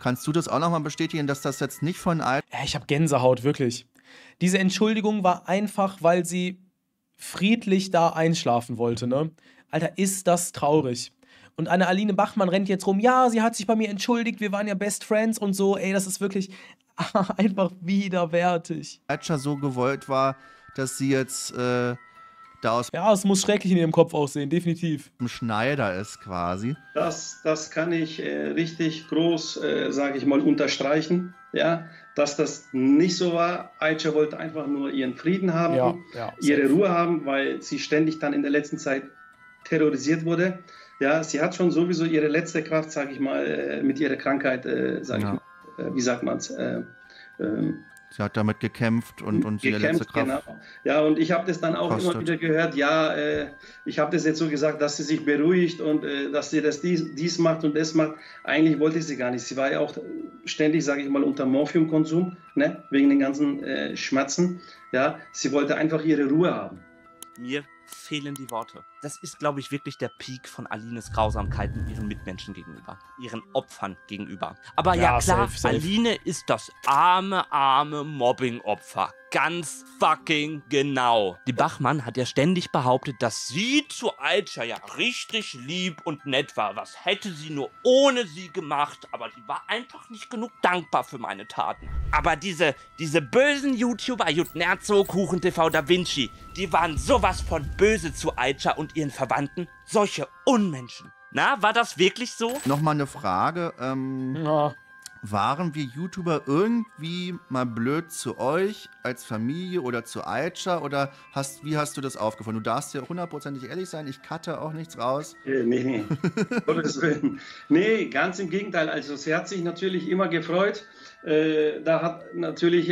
Kannst du das auch nochmal bestätigen, dass das jetzt nicht von Aicha... Ich habe Gänsehaut, wirklich. Diese Entschuldigung war einfach, weil sie friedlich da einschlafen wollte, ne? Alter, ist das traurig. Und eine Aline Bachmann rennt jetzt rum, ja, sie hat sich bei mir entschuldigt, wir waren ja Best Friends und so, ey, das ist wirklich einfach widerwärtig. Aicha so gewollt war, dass sie jetzt da aus... Ja, es muss schrecklich in ihrem Kopf aussehen, definitiv. ...im Schneider ist quasi. Das kann ich richtig groß, sage ich mal, unterstreichen, ja. Dass das nicht so war. Aicha wollte einfach nur ihren Frieden haben, ihre Ruhe haben, weil sie ständig dann in der letzten Zeit terrorisiert wurde. Ja, sie hat schon sowieso ihre letzte Kraft, sage ich mal, mit ihrer Krankheit, wie sagt man es? Sie hat damit gekämpft und ihre letzte Kraft. Genau. Ja, und ich habe das dann auch immer wieder gehört, ja, ich habe das jetzt so gesagt, dass sie sich beruhigt und dass sie das dies macht und das macht. Eigentlich wollte sie gar nicht. Sie war ja auch ständig, sage ich mal, unter Morphiumkonsum, ne? Wegen den ganzen Schmerzen. Ja, sie wollte einfach ihre Ruhe haben. Mir fehlen die Worte. Das ist, glaube ich, wirklich der Peak von Alines Grausamkeiten ihren Mitmenschen gegenüber, ihren Opfern gegenüber. Aber ja, klar, safe, safe. Aline ist das arme Mobbing-Opfer. Ganz fucking genau. Die Bachmann hat ja ständig behauptet, dass sie zu Aicha ja richtig lieb und nett war. Was hätte sie nur ohne sie gemacht? Aber sie war einfach nicht genug dankbar für meine Taten. Aber diese bösen YouTuber, Jutnerzo, Kuchen-TV, Da Vinci, die waren sowas von böse zu Aicha und ihren Verwandten. Solche Unmenschen. Na, war das wirklich so? Nochmal eine Frage. Ja. Waren wir YouTuber irgendwie mal blöd zu euch als Familie oder zu Aicha? Oder wie hast du das aufgefunden? Du darfst ja hundertprozentig ehrlich sein, ich cutte auch nichts raus. Nee. Gottes Willen. Nee, ganz im Gegenteil. Also sie hat sich natürlich immer gefreut. Da hat natürlich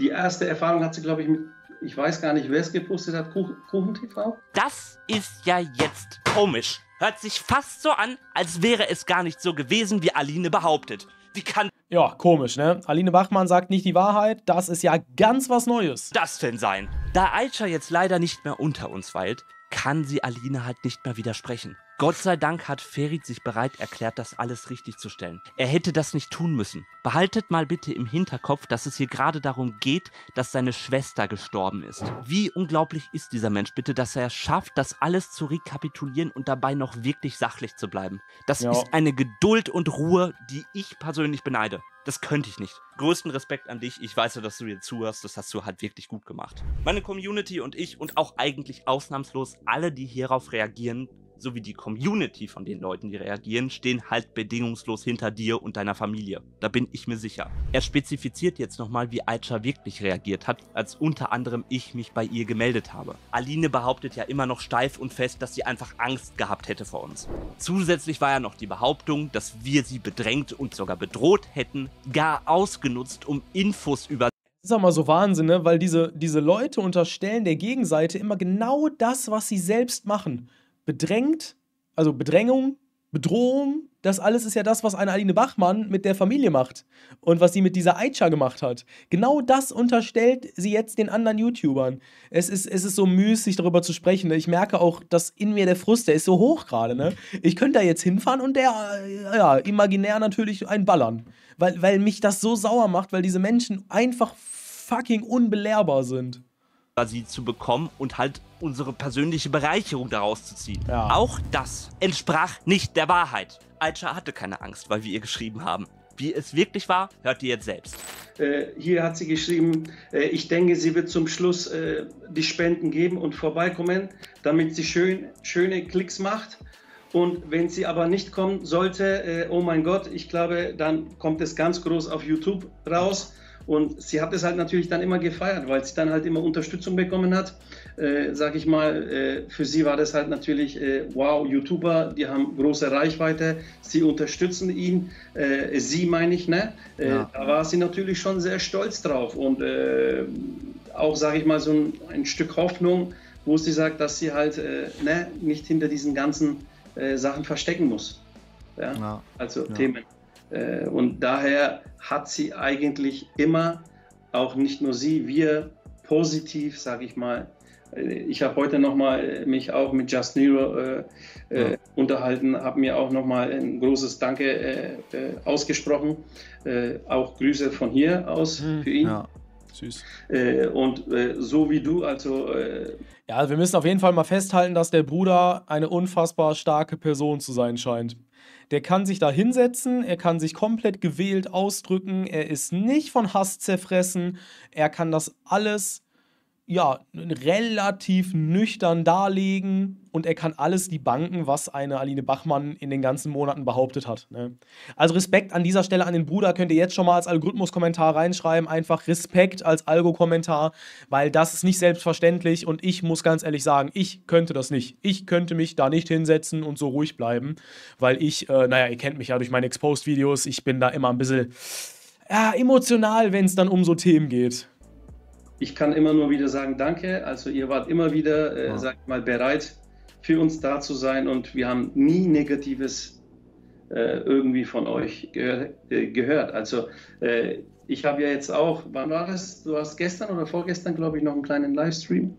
die erste Erfahrung hat sie, glaube ich, mit, ich weiß gar nicht, wer es gepostet hat, Kuchen-TV? Das ist ja jetzt komisch. Hört sich fast so an, als wäre es gar nicht so gewesen, wie Aline behauptet. Wie kann... Ja, komisch, ne? Aline Bachmann sagt nicht die Wahrheit. Das ist ja ganz was Neues. Das denn sein? Da Aicha jetzt leider nicht mehr unter uns weilt, kann sie Aline halt nicht mehr widersprechen. Gott sei Dank hat Ferit sich bereit erklärt, das alles richtig zu stellen. Er hätte das nicht tun müssen. Behaltet mal bitte im Hinterkopf, dass es hier gerade darum geht, dass seine Schwester gestorben ist. Wie unglaublich ist dieser Mensch bitte, dass er es schafft, das alles zu rekapitulieren und dabei noch wirklich sachlich zu bleiben. Das ist eine Geduld und Ruhe, die ich persönlich beneide. Das könnte ich nicht. Größten Respekt an dich. Ich weiß ja, dass du dir zuhörst. Das hast du halt wirklich gut gemacht. Meine Community und ich und auch eigentlich ausnahmslos alle, die hierauf reagieren, sowie die Community von den Leuten, die reagieren, stehen halt bedingungslos hinter dir und deiner Familie. Da bin ich mir sicher. Er spezifiziert jetzt nochmal, wie Aicha wirklich reagiert hat, als unter anderem ich mich bei ihr gemeldet habe. Aline behauptet ja immer noch steif und fest, dass sie einfach Angst gehabt hätte vor uns. Zusätzlich war ja noch die Behauptung, dass wir sie bedrängt und sogar bedroht hätten, gar ausgenutzt, um Infos über... Das ist auch mal so Wahnsinn, ne? Weil diese Leute unterstellen der Gegenseite immer genau das, was sie selbst machen. Bedrängt, also Bedrängung, Bedrohung, das alles ist ja das, was eine Aline Bachmann mit der Familie macht und was sie mit dieser Aicha gemacht hat. Genau das unterstellt sie jetzt den anderen YouTubern. Es ist so müßig, darüber zu sprechen. Ich merke auch, dass in mir der Frust, der ist so hoch gerade. Ne? Ich könnte da jetzt hinfahren und der, ja, imaginär natürlich einen ballern. Weil mich das so sauer macht, weil diese Menschen einfach fucking unbelehrbar sind. Sie zu bekommen und halt unsere persönliche Bereicherung daraus zu ziehen. Ja. Auch das entsprach nicht der Wahrheit. Aicha hatte keine Angst, weil wir ihr geschrieben haben. Wie es wirklich war, hört ihr jetzt selbst. Hier hat sie geschrieben, ich denke, sie wird zum Schluss die Spenden geben und vorbeikommen, damit sie schöne Klicks macht. Und wenn sie aber nicht kommen sollte, oh mein Gott, ich glaube, dann kommt es ganz groß auf YouTube raus. Und sie hat es halt natürlich dann immer gefeiert, weil sie dann halt immer Unterstützung bekommen hat. Sag ich mal, für sie war das halt natürlich, wow, YouTuber, die haben große Reichweite, sie unterstützen ihn, sie meine ich, ne? Ja. Da war sie natürlich schon sehr stolz drauf und auch, sag ich mal, so ein Stück Hoffnung, wo sie sagt, dass sie halt ne, nicht hinter diesen ganzen Sachen verstecken muss. Ja? Ja. Also ja. Themen. Und daher hat sie eigentlich immer, auch nicht nur sie, wir positiv, sage ich mal. Ich habe heute nochmal mich auch mit Just Nero unterhalten, habe mir auch nochmal ein großes Danke ausgesprochen. Auch Grüße von hier aus für ihn. Ja. Süß. Und so wie du, also... Ja, wir müssen auf jeden Fall mal festhalten, dass der Bruder eine unfassbar starke Person zu sein scheint. Der kann sich da hinsetzen, er kann sich komplett gewählt ausdrücken, er ist nicht von Hass zerfressen, er kann das alles, ja, relativ nüchtern darlegen und er kann alles debunken, was eine Aline Bachmann in den ganzen Monaten behauptet hat. Ne? Also Respekt an dieser Stelle an den Bruder, könnt ihr jetzt schon mal als Algorithmus-Kommentar reinschreiben, einfach Respekt als Algo-Kommentar, weil das ist nicht selbstverständlich und ich muss ganz ehrlich sagen, ich könnte das nicht. Ich könnte mich da nicht hinsetzen und so ruhig bleiben, weil ich, naja, ihr kennt mich ja durch meine Exposed-Videos, ich bin da immer ein bisschen emotional, wenn es dann um so Themen geht. Ich kann immer nur wieder sagen, danke. Also ihr wart immer wieder, sag ich mal, bereit, für uns da zu sein. Und wir haben nie Negatives irgendwie von euch gehört. Also ich habe ja jetzt auch, wann war das? Du hast gestern oder vorgestern, glaube ich, noch einen kleinen Livestream.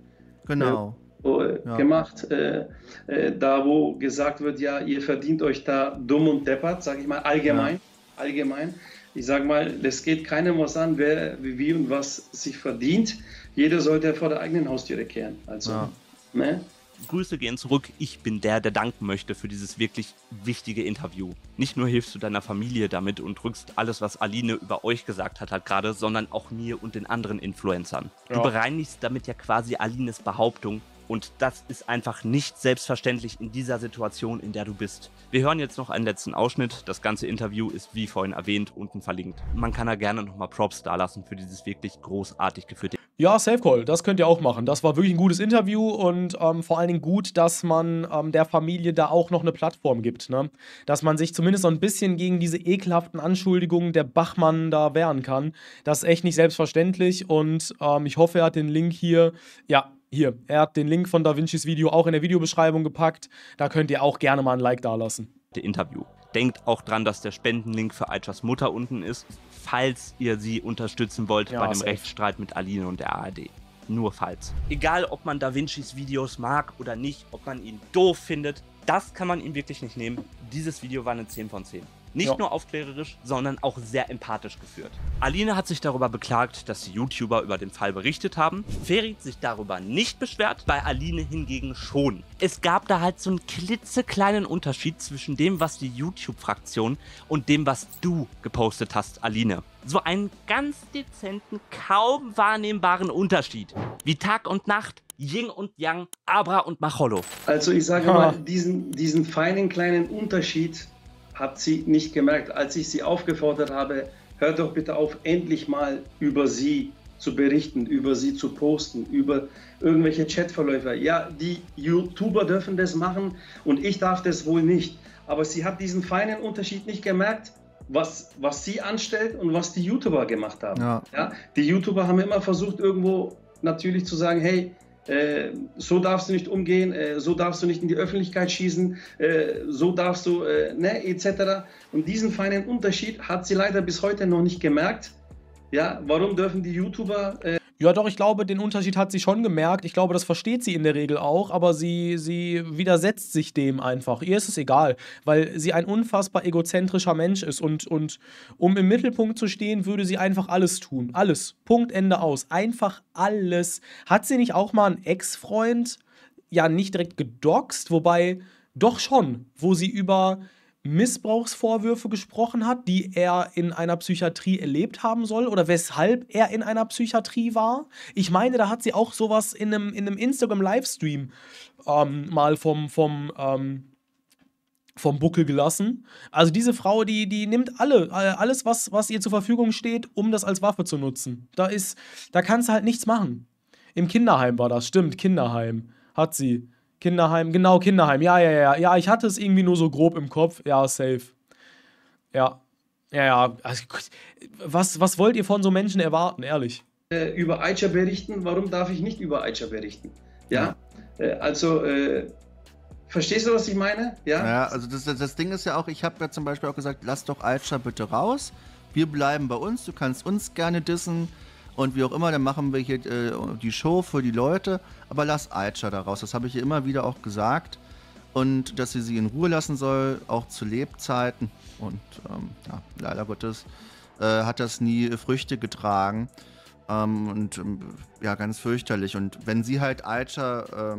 Genau. Gemacht, da wo gesagt wird, ja, ihr verdient euch da dumm und deppert, sage ich mal, allgemein. Ja. Allgemein. Ich sage mal, das geht keinem was an, wer, wie und was sich verdient. Jeder sollte vor der eigenen Haustüre kehren. Also, ja. Ne? Grüße gehen zurück. Ich bin der, der danken möchte für dieses wirklich wichtige Interview. Nicht nur hilfst du deiner Familie damit und drückst alles, was Aline über euch gesagt hat, halt gerade, sondern auch mir und den anderen Influencern. Ja. Du bereinigst damit ja quasi Alines Behauptung. Und das ist einfach nicht selbstverständlich in dieser Situation, in der du bist. Wir hören jetzt noch einen letzten Ausschnitt. Das ganze Interview ist, wie vorhin erwähnt, unten verlinkt. Man kann da gerne nochmal Props dalassen für dieses wirklich großartig geführte... Ja, Safe Call, das könnt ihr auch machen. Das war wirklich ein gutes Interview und vor allen Dingen gut, dass man der Familie da auch noch eine Plattform gibt. Ne? Dass man sich zumindest so ein bisschen gegen diese ekelhaften Anschuldigungen der Bachmann da wehren kann. Das ist echt nicht selbstverständlich und ich hoffe, er hat den Link hier... Ja. Hier, er hat den Link von Da Vincis Video auch in der Videobeschreibung gepackt. Da könnt ihr auch gerne mal ein Like dalassen. Interview. Denkt auch dran, dass der Spendenlink für Aichas Mutter unten ist, falls ihr sie unterstützen wollt bei dem Rechtsstreit mit Aline und der ARD. Nur falls. Egal, ob man Da Vincis Videos mag oder nicht, ob man ihn doof findet, das kann man ihm wirklich nicht nehmen. Dieses Video war eine 10 von 10. Nicht nur aufklärerisch, sondern auch sehr empathisch geführt. Aline hat sich darüber beklagt, dass die YouTuber über den Fall berichtet haben. Ferit sich darüber nicht beschwert, bei Aline hingegen schon. Es gab da halt so einen klitzekleinen Unterschied zwischen dem, was die YouTube-Fraktion und dem, was du gepostet hast, Aline. So einen ganz dezenten, kaum wahrnehmbaren Unterschied. Wie Tag und Nacht. Yin und Yang, Abra und Macholo. Also ich sage mal, diesen feinen kleinen Unterschied hat sie nicht gemerkt. Als ich sie aufgefordert habe, hört doch bitte auf, endlich mal über sie zu berichten, über sie zu posten, über irgendwelche Chatverläufe. Ja, die YouTuber dürfen das machen und ich darf das wohl nicht. Aber sie hat diesen feinen Unterschied nicht gemerkt, was sie anstellt und was die YouTuber gemacht haben. Ja. Ja, die YouTuber haben immer versucht, irgendwo natürlich zu sagen, hey, so darfst du nicht umgehen, so darfst du nicht in die Öffentlichkeit schießen, so darfst du, ne, etc. Und diesen feinen Unterschied hat sie leider bis heute noch nicht gemerkt. Ja, warum dürfen die YouTuber... Ja doch, ich glaube, den Unterschied hat sie schon gemerkt. Ich glaube, das versteht sie in der Regel auch, aber sie widersetzt sich dem einfach. Ihr ist es egal, weil sie ein unfassbar egozentrischer Mensch ist und um im Mittelpunkt zu stehen, würde sie einfach alles tun. Alles. Punkt, Ende, aus. Einfach alles. Hat sie nicht auch mal einen Ex-Freund, ja, nicht direkt gedoxt, wobei, doch schon, wo sie über... Missbrauchsvorwürfe gesprochen hat, die er in einer Psychiatrie erlebt haben soll oder weshalb er in einer Psychiatrie war. Ich meine, da hat sie auch sowas in einem Instagram-Livestream mal vom Buckel gelassen. Also diese Frau, die nimmt alles, was ihr zur Verfügung steht, um das als Waffe zu nutzen. Da kannst du halt nichts machen. Im Kinderheim war das, stimmt, Kinderheim hat sie. Kinderheim, genau, Kinderheim, ja, ich hatte es irgendwie nur so grob im Kopf, ja, safe. Ja, also, was wollt ihr von so Menschen erwarten, ehrlich? Über Aicha berichten, warum darf ich nicht über Aicha berichten? Ja, also, verstehst du, was ich meine? Ja, naja, also das Ding ist ja auch, ich habe ja zum Beispiel auch gesagt, lass doch Aicha bitte raus, wir bleiben bei uns, du kannst uns gerne dissen. Und wie auch immer, dann machen wir hier die Show für die Leute, aber lass Aicha da raus. Das habe ich ihr immer wieder auch gesagt. Und dass sie in Ruhe lassen soll, auch zu Lebzeiten. Und ja, leider Gottes hat das nie Früchte getragen. Ja, ganz fürchterlich. Und wenn sie halt Aicha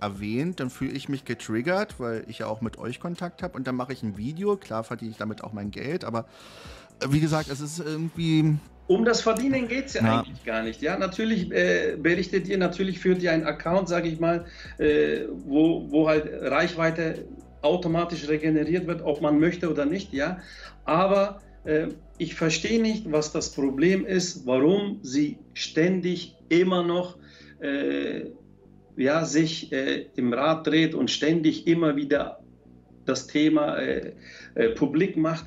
erwähnt, dann fühle ich mich getriggert, weil ich ja auch mit euch Kontakt habe. Und dann mache ich ein Video. Klar verdiene ich damit auch mein Geld, aber wie gesagt, es ist irgendwie... Um das Verdienen geht es ja eigentlich gar nicht. Ja, natürlich berichtet ihr, natürlich führt ihr einen Account, sage ich mal, wo halt Reichweite automatisch regeneriert wird, ob man möchte oder nicht. Ja, aber ich verstehe nicht, was das Problem ist, warum sie ständig immer noch sich im Rad dreht und ständig immer wieder das Thema publik macht.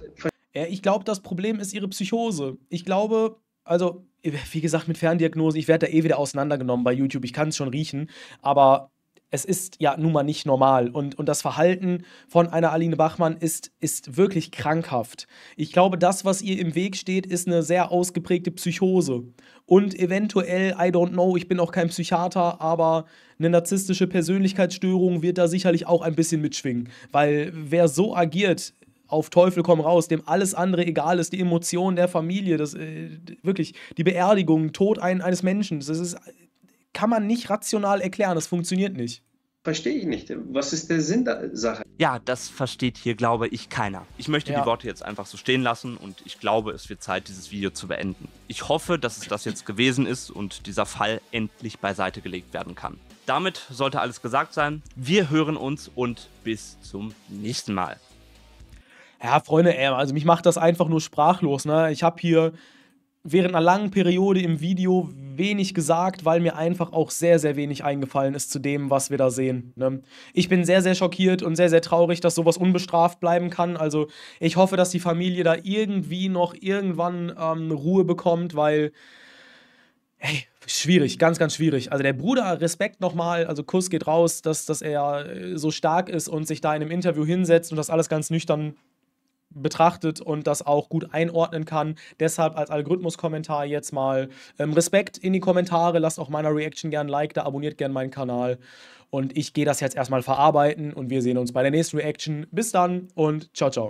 Ich glaube, das Problem ist ihre Psychose. Ich glaube, also, wie gesagt, mit Ferndiagnosen, ich werde da eh wieder auseinandergenommen bei YouTube, ich kann es schon riechen, aber es ist ja nun mal nicht normal. Und das Verhalten von einer Aline Bachmann ist wirklich krankhaft. Ich glaube, das, was ihr im Weg steht, ist eine sehr ausgeprägte Psychose. Und eventuell, I don't know, ich bin auch kein Psychiater, aber eine narzisstische Persönlichkeitsstörung wird da sicherlich auch ein bisschen mitschwingen. Weil wer so agiert... auf Teufel komm raus, dem alles andere egal ist, die Emotionen der Familie, das wirklich, die Beerdigung, Tod eines Menschen, das ist, kann man nicht rational erklären, das funktioniert nicht. Verstehe ich nicht. Was ist der Sinn der Sache? Ja, das versteht hier, glaube ich, keiner. Ich möchte die Worte jetzt einfach so stehen lassen und ich glaube, es wird Zeit, dieses Video zu beenden. Ich hoffe, dass es das jetzt gewesen ist und dieser Fall endlich beiseite gelegt werden kann. Damit sollte alles gesagt sein. Wir hören uns und bis zum nächsten Mal. Ja, Freunde, also mich macht das einfach nur sprachlos, ne? Ich habe hier während einer langen Periode im Video wenig gesagt, weil mir einfach auch sehr, sehr wenig eingefallen ist zu dem, was wir da sehen, ne? Ich bin sehr, sehr schockiert und sehr, sehr traurig, dass sowas unbestraft bleiben kann. Also ich hoffe, dass die Familie da irgendwie noch irgendwann Ruhe bekommt, weil, hey, schwierig, ganz, ganz schwierig. Also der Bruder, Respekt nochmal, also Kuss geht raus, dass er so stark ist und sich da in einem Interview hinsetzt und das alles ganz nüchtern betrachtet und das auch gut einordnen kann. Deshalb als Algorithmus-Kommentar jetzt mal Respekt in die Kommentare, lasst auch meiner Reaction gerne ein Like da, abonniert gerne meinen Kanal und ich gehe das jetzt erstmal verarbeiten und wir sehen uns bei der nächsten Reaction. Bis dann und ciao, ciao.